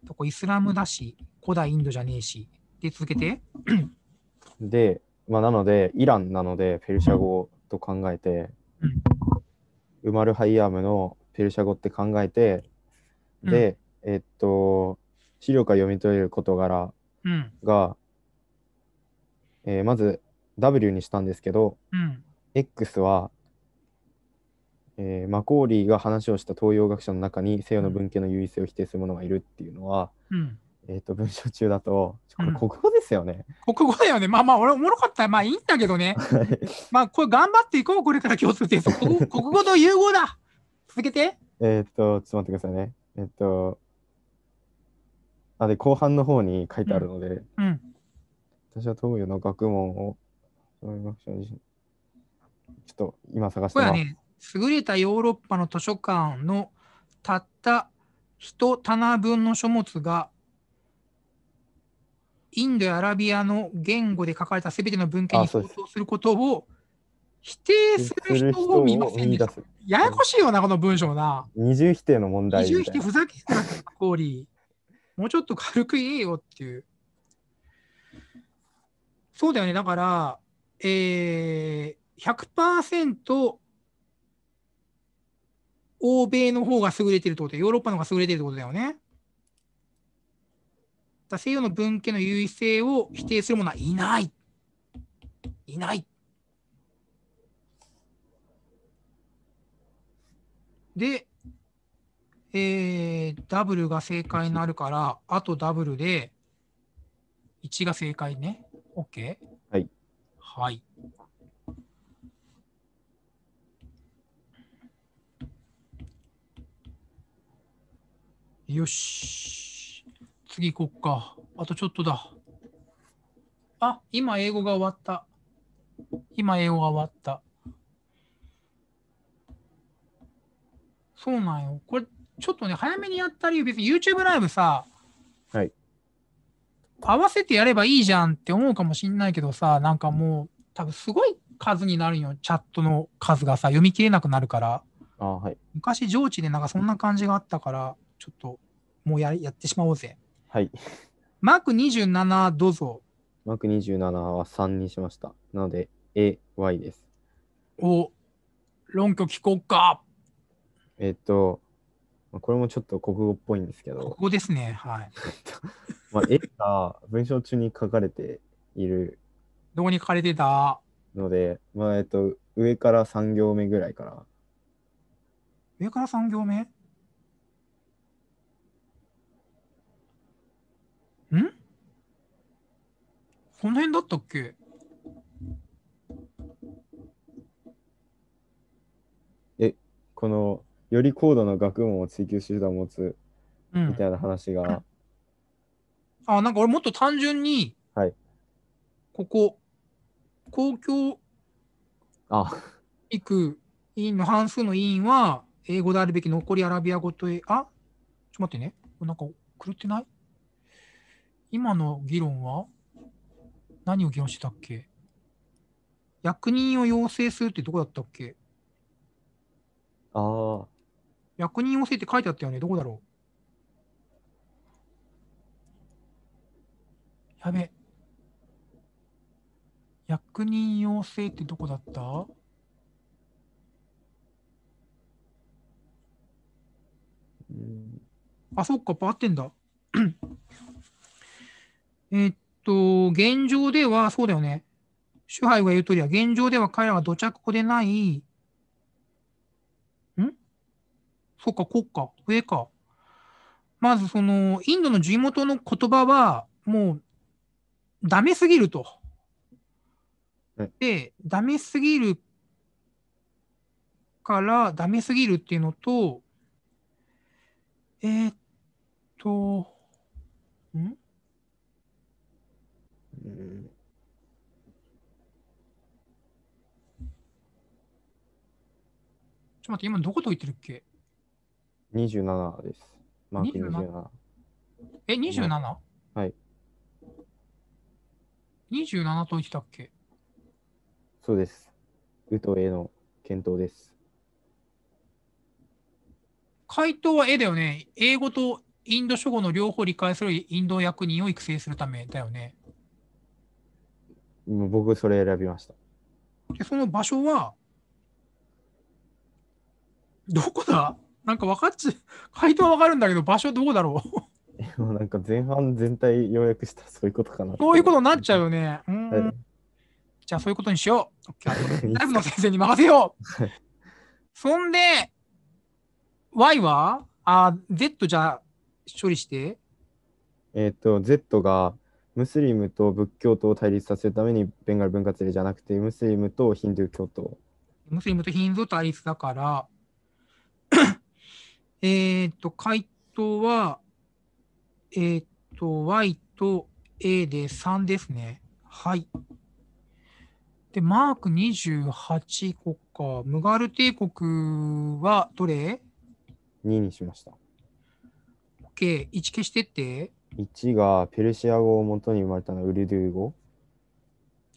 とこイスラムだし、古代インドじゃねえし。で、続けてで、まあ、なので、イランなので、ペルシャ語と考えて、ウマル・ハイヤームのペルシャ語って考えて、で、資料から読み取れる事柄が、まず W にしたんですけど、X は、マコーリーが話をした東洋学者の中に西洋の文系の優位性を否定する者がいるっていうのは、文章中だと、これ国語ですよね、うん。国語だよね。まあまあ、俺、おもろかったら、まあいいんだけどね。まあ、これ頑張っていこう、これから共通点。国語と融合だ。続けて。ちょっと待ってくださいね。で、後半の方に書いてあるので、私は東洋の学問を、ちょっと今探してます。これはね、優れたヨーロッパの図書館のたった一棚分の書物が、インドやアラビアの言語で書かれたすべての文献に相当することを否定する人を見ませんでした。ややこしいよな、この文章な。二重否定の問題。二重否定ふざけんな、マコーリー。もうちょっと軽く言えよっていう。そうだよね、だから、100% 欧米の方が優れてるってことで、ヨーロッパの方が優れてるってことだよね。西洋の文系の優位性を否定する者はいない。いない。で、ダブルが正解になるから、あとダブルで1が正解ね。OK？ はい。はい。よし。次行こっか。あとちょっとだ。あ、今英語が終わった。今英語が終わった。そうなんよ。これ、ちょっとね、早めにやったり、別に YouTube ライブさ、はい。合わせてやればいいじゃんって思うかもしんないけどさ、なんかもう、多分すごい数になるよ。チャットの数がさ、読み切れなくなるから。あ、はい。昔、上智でなんかそんな感じがあったから、ちょっと、もうやってしまおうぜ。はい。マーク27どうぞ。マーク27は3にしました。なので、AY です。お、論拠聞こうか。これもちょっと国語っぽいんですけど。国語ですね。はい。まあ、絵が文章中に書かれている。どこに書かれてたので、まあ、上から3行目ぐらいから。上から3行目？ん？この辺だったっけ？このより高度な学問を追求手段を持つみたいな話が、うん、あ、なんか俺もっと単純に、はい、ここ公共行く委員の半数の委員は英語であるべき残りアラビア語とちょっと待ってね、なんか狂ってない？今の議論は何を議論してたっけ？役人を養成するってどこだったっけ？ああ、役人養成って書いてあったよね。どこだろう。やべ。役人養成ってどこだった？あ、そっか、合ってんだ。現状では、そうだよね。シュハイが言うとおりは、現状では彼らは土着語でない。そうか、国家、上か。まず、その、インドの地元の言葉は、もう、ダメすぎると。で、ダメすぎるから、ダメすぎるっていうのと、ちょっと待って、今どこと言ってるっけ？27です。マーク27。27？ はい。27と言ってたっけ？そうです。うとえの検討です。回答はだよね。英語とインド諸語の両方理解するインド役人を育成するためだよね。僕、それ選びました。で、その場所は、どこだ？なんか分かっち、回答は分かるんだけど、場所どこだろう。なんか前半全体要約したらそういうことかな。そういうことになっちゃうよね。うん、はい、じゃあそういうことにしよう。ライブの先生に任せよう。そんで、Y はZ じゃあ処理して。Z がムスリムと仏教徒を対立させるためにベンガル分割例じゃなくて、ムスリムとヒンドゥー教徒。ムスリムとヒンドゥー対立だから、回答は、y と a で3ですね。はい。で、マーク28、ここか。ムガル帝国はどれ ?2 にしました。OK、1消してって。1がペルシア語を元に生まれたのはウルドゥー語。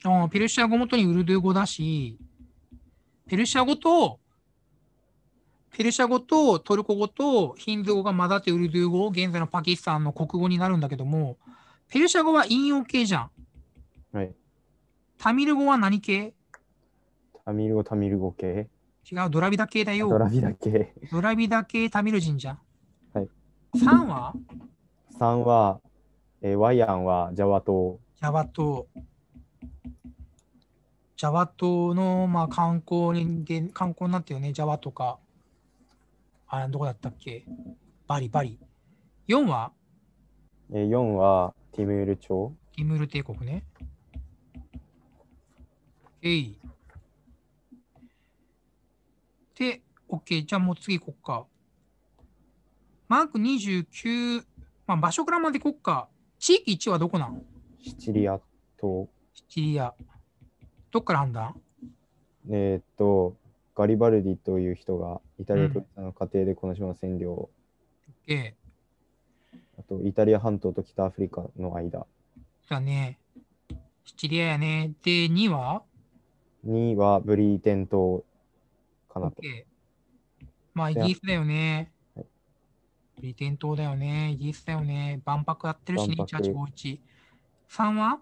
ああ、ペルシア語を元にウルドゥー語だし、ペルシャ語とトルコ語とヒンズー語が混ざってウルドゥー語を現在のパキスタンの国語になるんだけども、ペルシャ語は引用系じゃん。はい。タミル語は何系？タミル語系？違う、ドラビダ系だよ。ドラビダ系タミル人じゃん。はい。3は？ワイアンはジャワ島。ジャワ島の、まあ、観光になってるよね。ジャワとか。どこだったっけ？バリ。4は？4はティムール朝。ティムール帝国ね。OK。で、OK。じゃあもう次行こっか。マーク29、まあ、場所からまで国家、地域1はどこなの？シチリアと。シチリア。どっから判断？ガリバルディという人がイタリアとの過程でこの島の占領を。OK。あと、イタリア半島と北アフリカの間。だね。シチリアやね。で、2は ?2 はブリーテン島かなと。OK。まあ、イギリスだよね。はい、ブリテン島だよね。イギリスだよね。万博やってるしね、1851。3は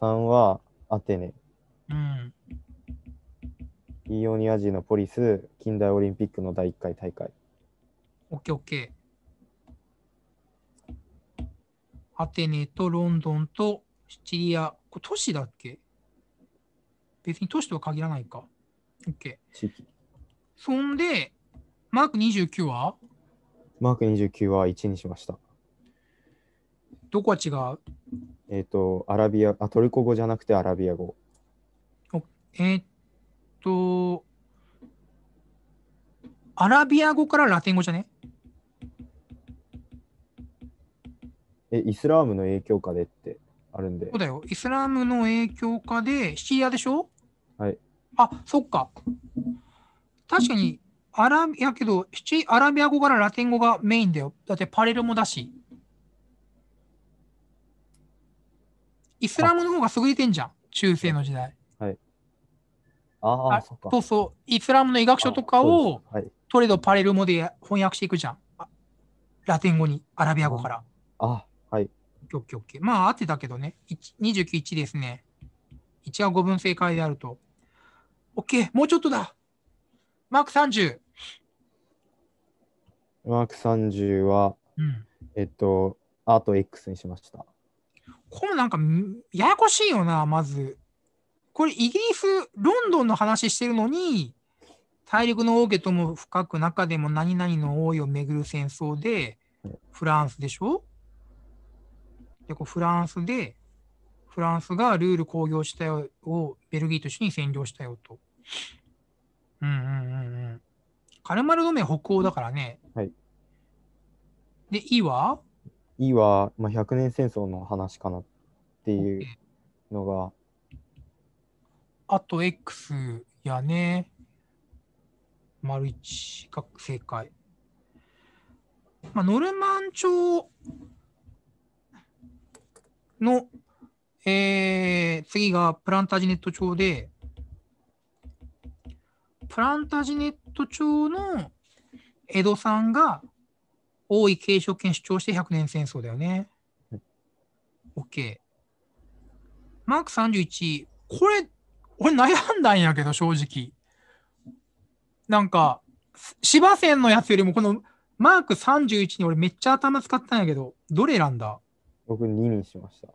?3 はアテネ。うん。イオニア人のポリス、近代オリンピックの第1回大会。OK。アテネとロンドンとシチリア。これ都市だっけ？別に都市とは限らないか。OK。地域。そんで、マーク29は？マーク29は1にしました。どこは違う？トルコ語じゃなくてアラビア語。アラビア語からラテン語じゃね？イスラームの影響下でってあるんで。そうだよ。イスラームの影響下でシチリアでしょ？はい。あ、そっか。確かに、やけど、アラビア語からラテン語がメインだよ。だってパレルモだし。イスラムの方が優れてんじゃん。中世の時代。はい。ああ、そうそう。イスラムの医学書とかを、はい、トレド・パレルモで翻訳していくじゃん。ラテン語に、アラビア語から。あ、はい。OK。まあ、合ってたけどね。29、1ですね。1は5分正解であると。OK、もうちょっとだ。マーク30。マーク30は、うん、アート X にしました。これなんか、ややこしいよな、まず。これ、イギリス、ロンドンの話してるのに、大陸の王家とも深く中でも何々の王位をめぐる戦争で、フランスでしょ？で、こうフランスがルール公表したよをベルギーと一緒に占領したよと。カルマル同盟北欧だからね。はい。で、E は？ E は、まあ、100年戦争の話かなっていうのが。あと X やね。丸1が正解。まあ、ノルマン朝の、次がプランタジネット朝で、プランタジネット朝の江戸さんが王位継承権主張して100年戦争だよね。OK。マーク31、これ、俺悩んだんやけど、正直。なんか、芝線のやつよりもこのマーク31に俺めっちゃ頭使ったんやけど、どれ選んだ？僕2にしました。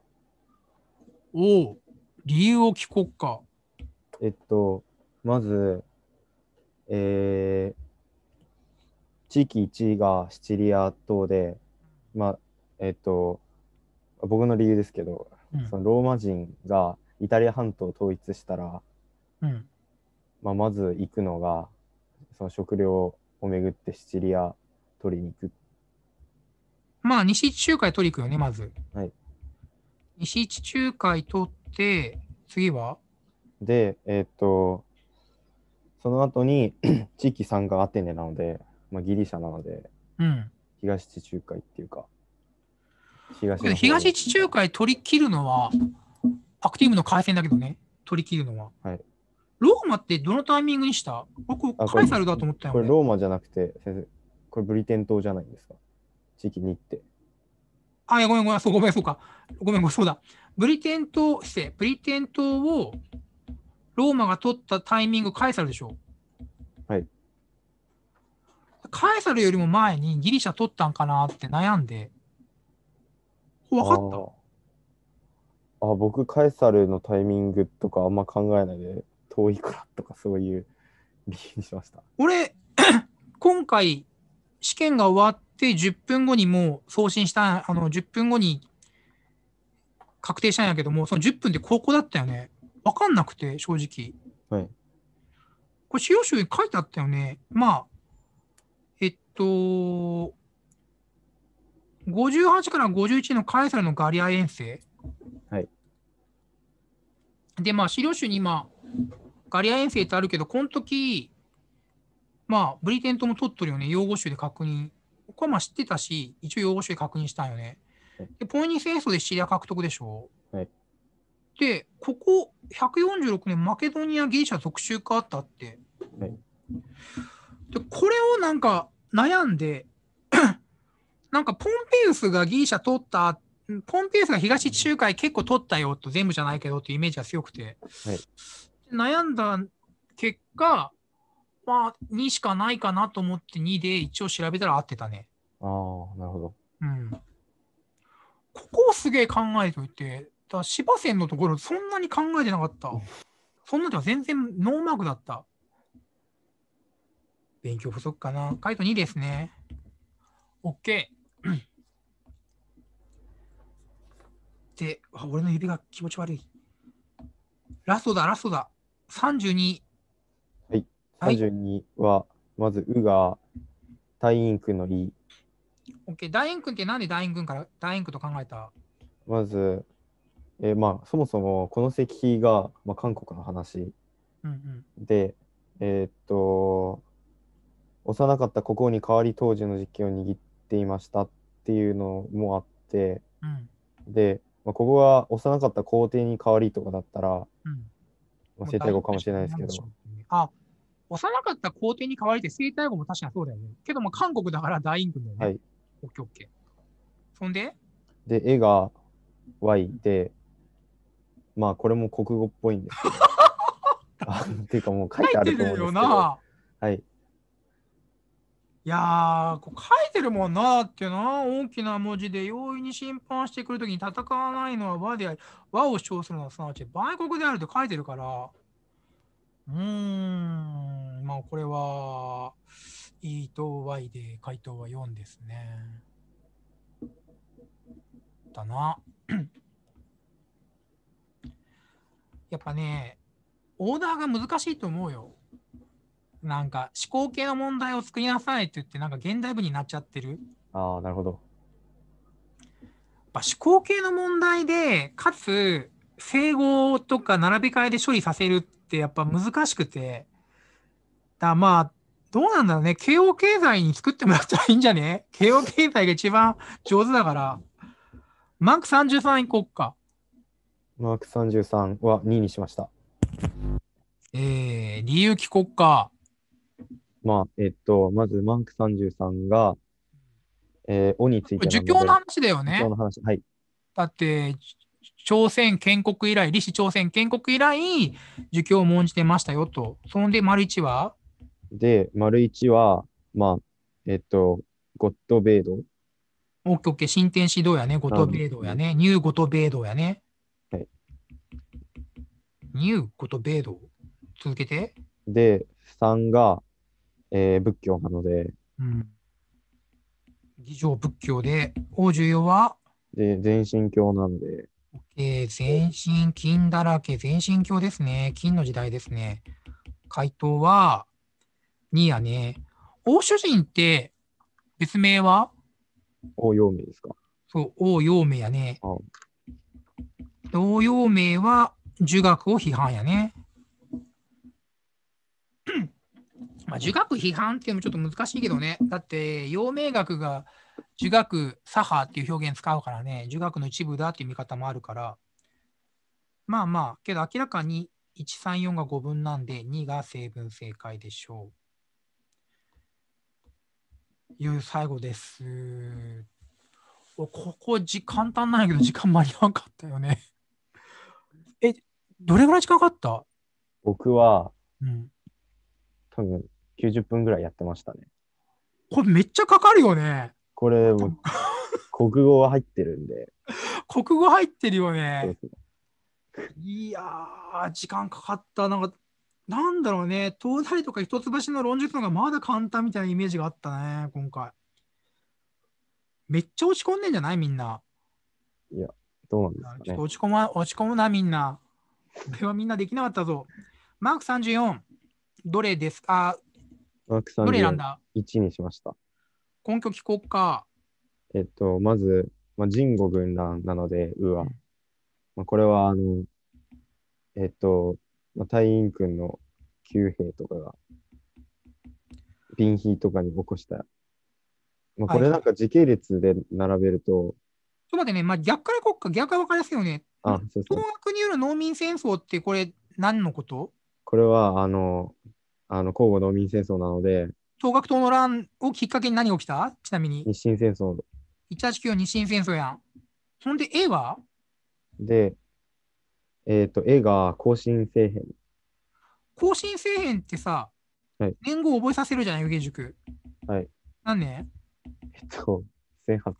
おお、理由を聞こっか。まず、地域1がシチリア島で、まあ、僕の理由ですけど、うん、そのローマ人がイタリア半島を統一したら、うん、まず行くのが、その食料をめぐってシチリア取りに行く。まあ、西地中海取りに行くよね、まず。はい。西地中海取って、次は？で、その後に地域3がアテネなので、まあ、ギリシャなので、うん、東地中海っていうか、東地中海取り切るのは、アクティブの海戦だけどね、取り切るのは。はい、ローマってどのタイミングにした？これカイサルだと思ったよね。これローマじゃなくて、先生、これブリテン島じゃないんですか？地域2って。あ、いや、そうだ。ブリテン島を、ローマが取ったタイミング、カエサルでしょ。はい。カエサルよりも前にギリシャ取ったんかなって悩んで。分かった？僕、カエサルのタイミングとかあんま考えないで、遠いからとかそういう理由にしました。俺、今回、試験が終わって10分後にもう送信した、10分後に確定したんやけども、その10分でここだったよね。分かんなくて、正直。はい。これ、資料集に書いてあったよね。まあ、58から51のカエサルのガリア遠征。はい。で、まあ、資料集に今、ガリア遠征ってあるけど、この時、まあ、ブリテントも取っとるよね、用語集で確認。これはまあ知ってたし、一応用語集で確認したんよね。はい、で、ポーニー戦争でシチリア獲得でしょ。はい。で、ここ146年、マケドニア・ギリシャ属州化あったって。はい、で、これをなんか悩んで、なんかポンペウスがギリシャ取った、ポンペウスが東地中海結構取ったよと、全部じゃないけどというイメージが強くて、はい、悩んだ結果、まあ2しかないかなと思って2で一応調べたら合ってたね。ああ、なるほど。うん。ここをすげえ考えといて、だから芝線のところそんなに考えてなかった。そんなでは全然ノーマークだった。勉強不足かな。回答2ですね。OK。で、俺の指が気持ち悪い。ラストだ、ラストだ。32。はい。32は、まず、うが、大陰君のい。OK。大陰君ってなんで大陰君から、大陰君と考えた？まず、まあ、そもそも、この石碑が、まあ、韓国の話。うんうん、で、幼かった国王に代わり当時の実権を握っていましたっていうのもあって、うん、で、まあ、ここは幼かった皇帝に代わりとかだったら、うん、まあ生体語かもしれないですけど、あ、幼かった皇帝に代わりって生体語も確かにそうだよね。けども韓国だから大英軍だよね。はい。オッケーオッケー。そんで？で、絵が Y で、まあこれも国語っぽいんですけど。っていうかもう書いてあると思うんですけど。書いてるよな。はい。いやー、こう書いてるもんなーってな、大きな文字で容易に侵犯してくるときに戦わないのは和であり、和を主張するのはすなわち売国であると書いてるから、まあこれは、E と Y で回答は4ですね。だな。やっぱね、オーダーが難しいと思うよ。なんか思考系の問題を作りなさいって言ってなんか現代文になっちゃってる。ああ、なるほど。思考系の問題でかつ整合とか並び替えで処理させるってやっぱ難しくて、だまあどうなんだろうね。慶応経済に作ってもらったらいいんじゃね？慶応経済が一番上手だから。マーク33いこっか。マーク33は2にしました。理由聞こっか。まあ、まず、マーク33が、おについて。儒教の話だよね。儒教の話。はい。だって、朝鮮建国以来、李氏朝鮮建国以来、儒教を重んじてましたよと。そんで、丸1はで、丸1は、まあ、ゴッドベード。オッケーオッケー、進展指導やね、ゴッドベードやね。ニューゴッドベードやね。はい。ニューゴッドベード。続けて。で、3が、仏教なので、うん、議場仏教で、重要はで全身教なので、全身金だらけ、全身教ですね。金の時代ですね。回答は2やね。欧主人って別名は欧陽明ですか？そう、欧陽明やね。ああ、欧陽明は儒学を批判やね。まあ、儒学批判っていうのもちょっと難しいけどね。だって、陽明学が儒学左派っていう表現使うからね、儒学の一部だっていう見方もあるから。まあまあ、けど明らかに134が5分なんで、2が正文正解でしょう。いう最後です。ここ簡単なんやけど、時間間に合わなかったよね。え、どれぐらい時間かかった？僕は、うん。多分90分ぐらいやってましたね。これめっちゃかかるよね。これも国語は入ってるんで。国語入ってるよね。いやー、時間かかった。なんだろうね。東大とか一橋の論述の方がまだ簡単みたいなイメージがあったね、今回。めっちゃ落ち込んでんじゃないみんな。いや、どうなんですかね。ちょっと落ち込むな、みんな。これはみんなできなかったぞ。マーク34。どれですか？どれなんだ？1にしました。根拠聞こうか。まず、人語軍乱なので、は。これは、隊員軍の旧兵とかが、貧兵とかに起こした。これなんか時系列で並べると。ちょっと待ってね、逆から国家、逆から分かりやすいよね。そうそう。東亜による農民戦争って、これ、何のこと？これは、甲午農民戦争なので、東学党の乱をきっかけに何が起きた？ちなみに。日清戦争。189日清戦争やん。そんで、A は？で、A が甲信政変。甲信政変ってさ、年号を覚えさせるじゃない、右塾。はい。何年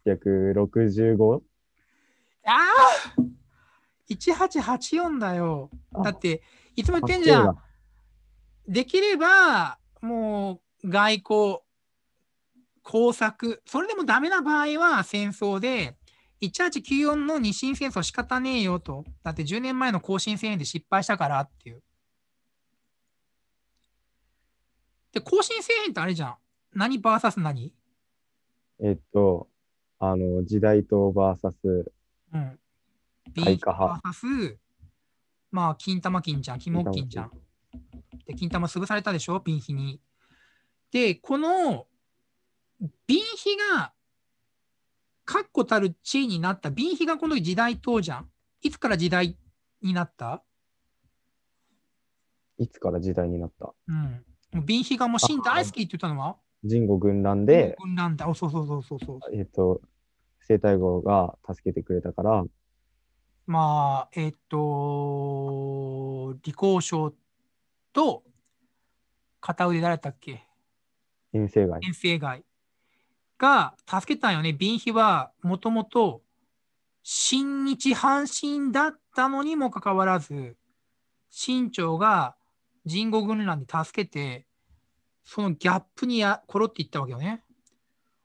？1865？ ああ！ 1884 だよ。だって、いつも言ってんじゃん。できれば、もう、外交、工作、それでもダメな場合は戦争で、1894の日清戦争仕方ねえよと。だって10年前の甲信政変で失敗したからっていう。で、甲信政変ってあれじゃん。何 vs 何？時代党 vs、BVS、金玉金ちゃん、肝金ちゃん。で、金玉潰されたでしょ、貧費に。で、この、貧費が、確固たる地位になった、貧費がこの時代党じゃん。いつから時代になった？いつから時代になった？貧費がもう真大好きって言ったのは人語軍乱で、西太后が助けてくれたから、李鴻章と、片腕誰だっけ？袁世凱。袁世凱が助けたんよね。貧費はもともと、親日反秦だったのにもかかわらず、清朝が人語軍乱で助けて、そのギャップにころっていったわけよね。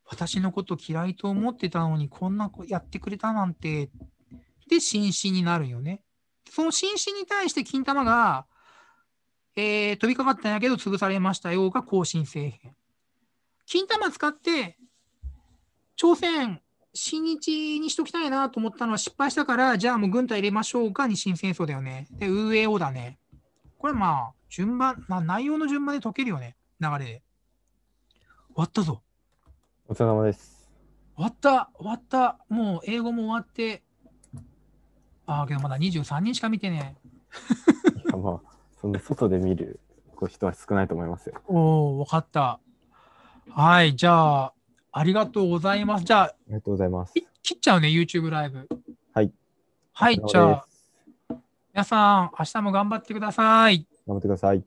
私のこと嫌いと思ってたのにこんなやってくれたなんて。で、新進になるよね。その新進に対して金玉が、飛びかかったんやけど潰されましたよが甲信政変。金玉使って朝鮮新日にしときたいなと思ったのは失敗したからじゃあもう軍隊入れましょうか日清戦争だよね。で、UAO だね。これ順番、内容の順番で解けるよね。流れで終わったぞ。お疲れ様です。終わった。もう英語も終わって、けどまだ23人しか見てね。いやそんな外で見る人は少ないと思いますよ。おお、分かった。はい、じゃあありがとうございます。じゃあありがとうございます。切っちゃうね、 YouTube ライブ。はい、じゃあ皆さん明日も頑張ってください。頑張ってください。